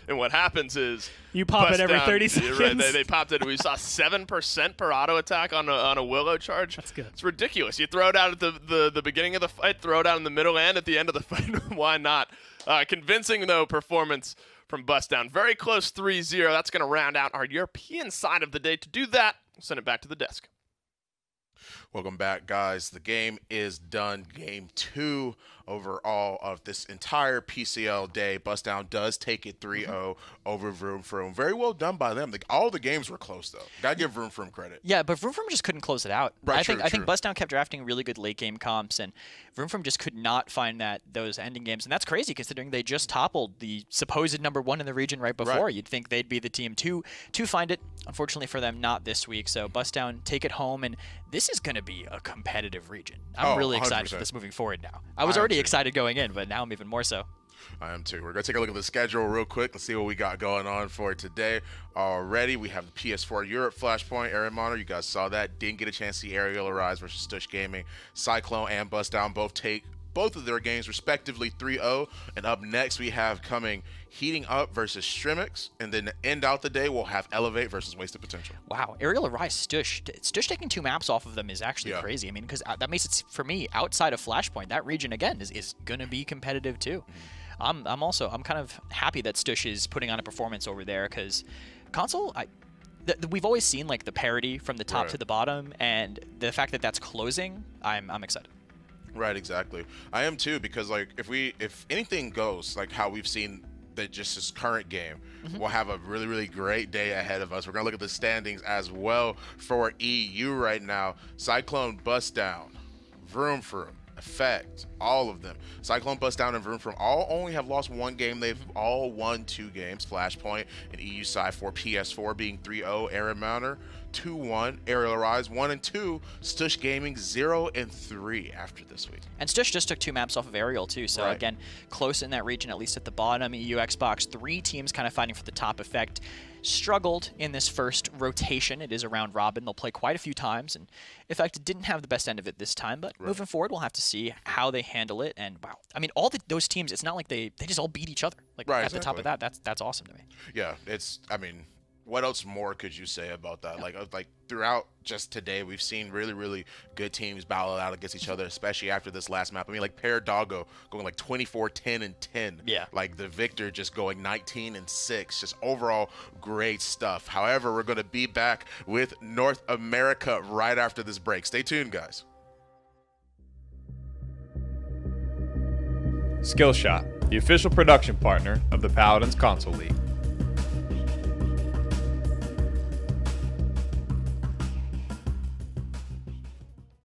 And what happens is... You pop it every down, thirty seconds. Right, they, they popped it. We saw seven percent per auto attack on a, on a Willow charge. That's good. It's ridiculous. You throw it out at the, the, the beginning of the fight, throw it out in the middle, and at the end of the fight. Why not? Uh, convincing, though, performance from Bustdown. Very close three zero. That's going to round out our European side of the day. To do that, we'll send it back to the desk. Welcome back, guys. The game is done. Game two overall of this entire P C L day. Bustdown does take it three oh mm-hmm. over Vroum Froum. Very well done by them. The, all the games were close, though. Gotta give Vroum Froum credit. Yeah, but Vroum Froum just couldn't close it out. Right, I true, think true. I think Bustdown kept drafting really good late game comps, and Vroum Froum just could not find that those ending games. And that's crazy considering they just toppled the supposed number one in the region right before. Right. You'd think they'd be the team to to find it. Unfortunately for them, not this week. So Bustdown take it home, and this is going to be a competitive region. I'm oh, really excited one hundred percent. For this moving forward now. I was I already excited going in, but now I'm even more so. I am too. We're going to take a look at the schedule real quick and see what we got going on for today. Already, we have the P S four Europe Flashpoint, Aaron Monitor. You guys saw that. Didn't get a chance to see Aerial Arise versus Stush Gaming. Cyclone and Bustdown both take both of their games, respectively, three oh. And up next, we have coming Heating Up versus Strimix. And then to end out the day, we'll have Elevate versus Wasted Potential. Wow. Aerial Arise, Stush. Stush taking two maps off of them is actually yeah. crazy. I mean, because that makes it, for me, outside of Flashpoint, that region, again, is, is going to be competitive, too. Mm-hmm. I'm, I'm also, I'm kind of happy that Stush is putting on a performance over there, because console, I... we've always seen, like, the parity from the top right. to the bottom, and the fact that that's closing, I'm, I'm excited. Right, exactly. I am too, because like if we if anything goes like how we've seen that just this current game, mm-hmm. we'll have a really really great day ahead of us. We're gonna look at the standings as well for E U right now. Cyclone, Bustdown, Vroum Froum, Effect, all of them. Cyclone, Bustdown, and Vroum Froum all only have lost one game. They've all won two games. Flashpoint and E U side for P S four being three oh. Aaron Mounder. two one, Aerial Rise one and two, Stush Gaming zero and three after this week. And Stush just took two maps off of Aerial too, so right. again, close in that region, at least at the bottom. E U, Xbox, three teams kind of fighting for the top effect. Struggled in this first rotation. It is a round robin. They'll play quite a few times, and in fact, didn't have the best end of it this time. But right. moving forward, we'll have to see how they handle it. And wow, I mean, all the, those teams. It's not like they they just all beat each other. Like right, at exactly. the top of that, that's that's awesome to me. Yeah, it's. I mean, what else more could you say about that? Yeah. Like like throughout just today, we've seen really really good teams battle out against each other, especially after this last map. I mean, like Peridago going like twenty-four, ten, and ten. Yeah. Like the Victor just going nineteen and six. Just overall great stuff. However, we're going to be back with North America right after this break. Stay tuned, guys. Skillshot, the official production partner of the Paladins Console League.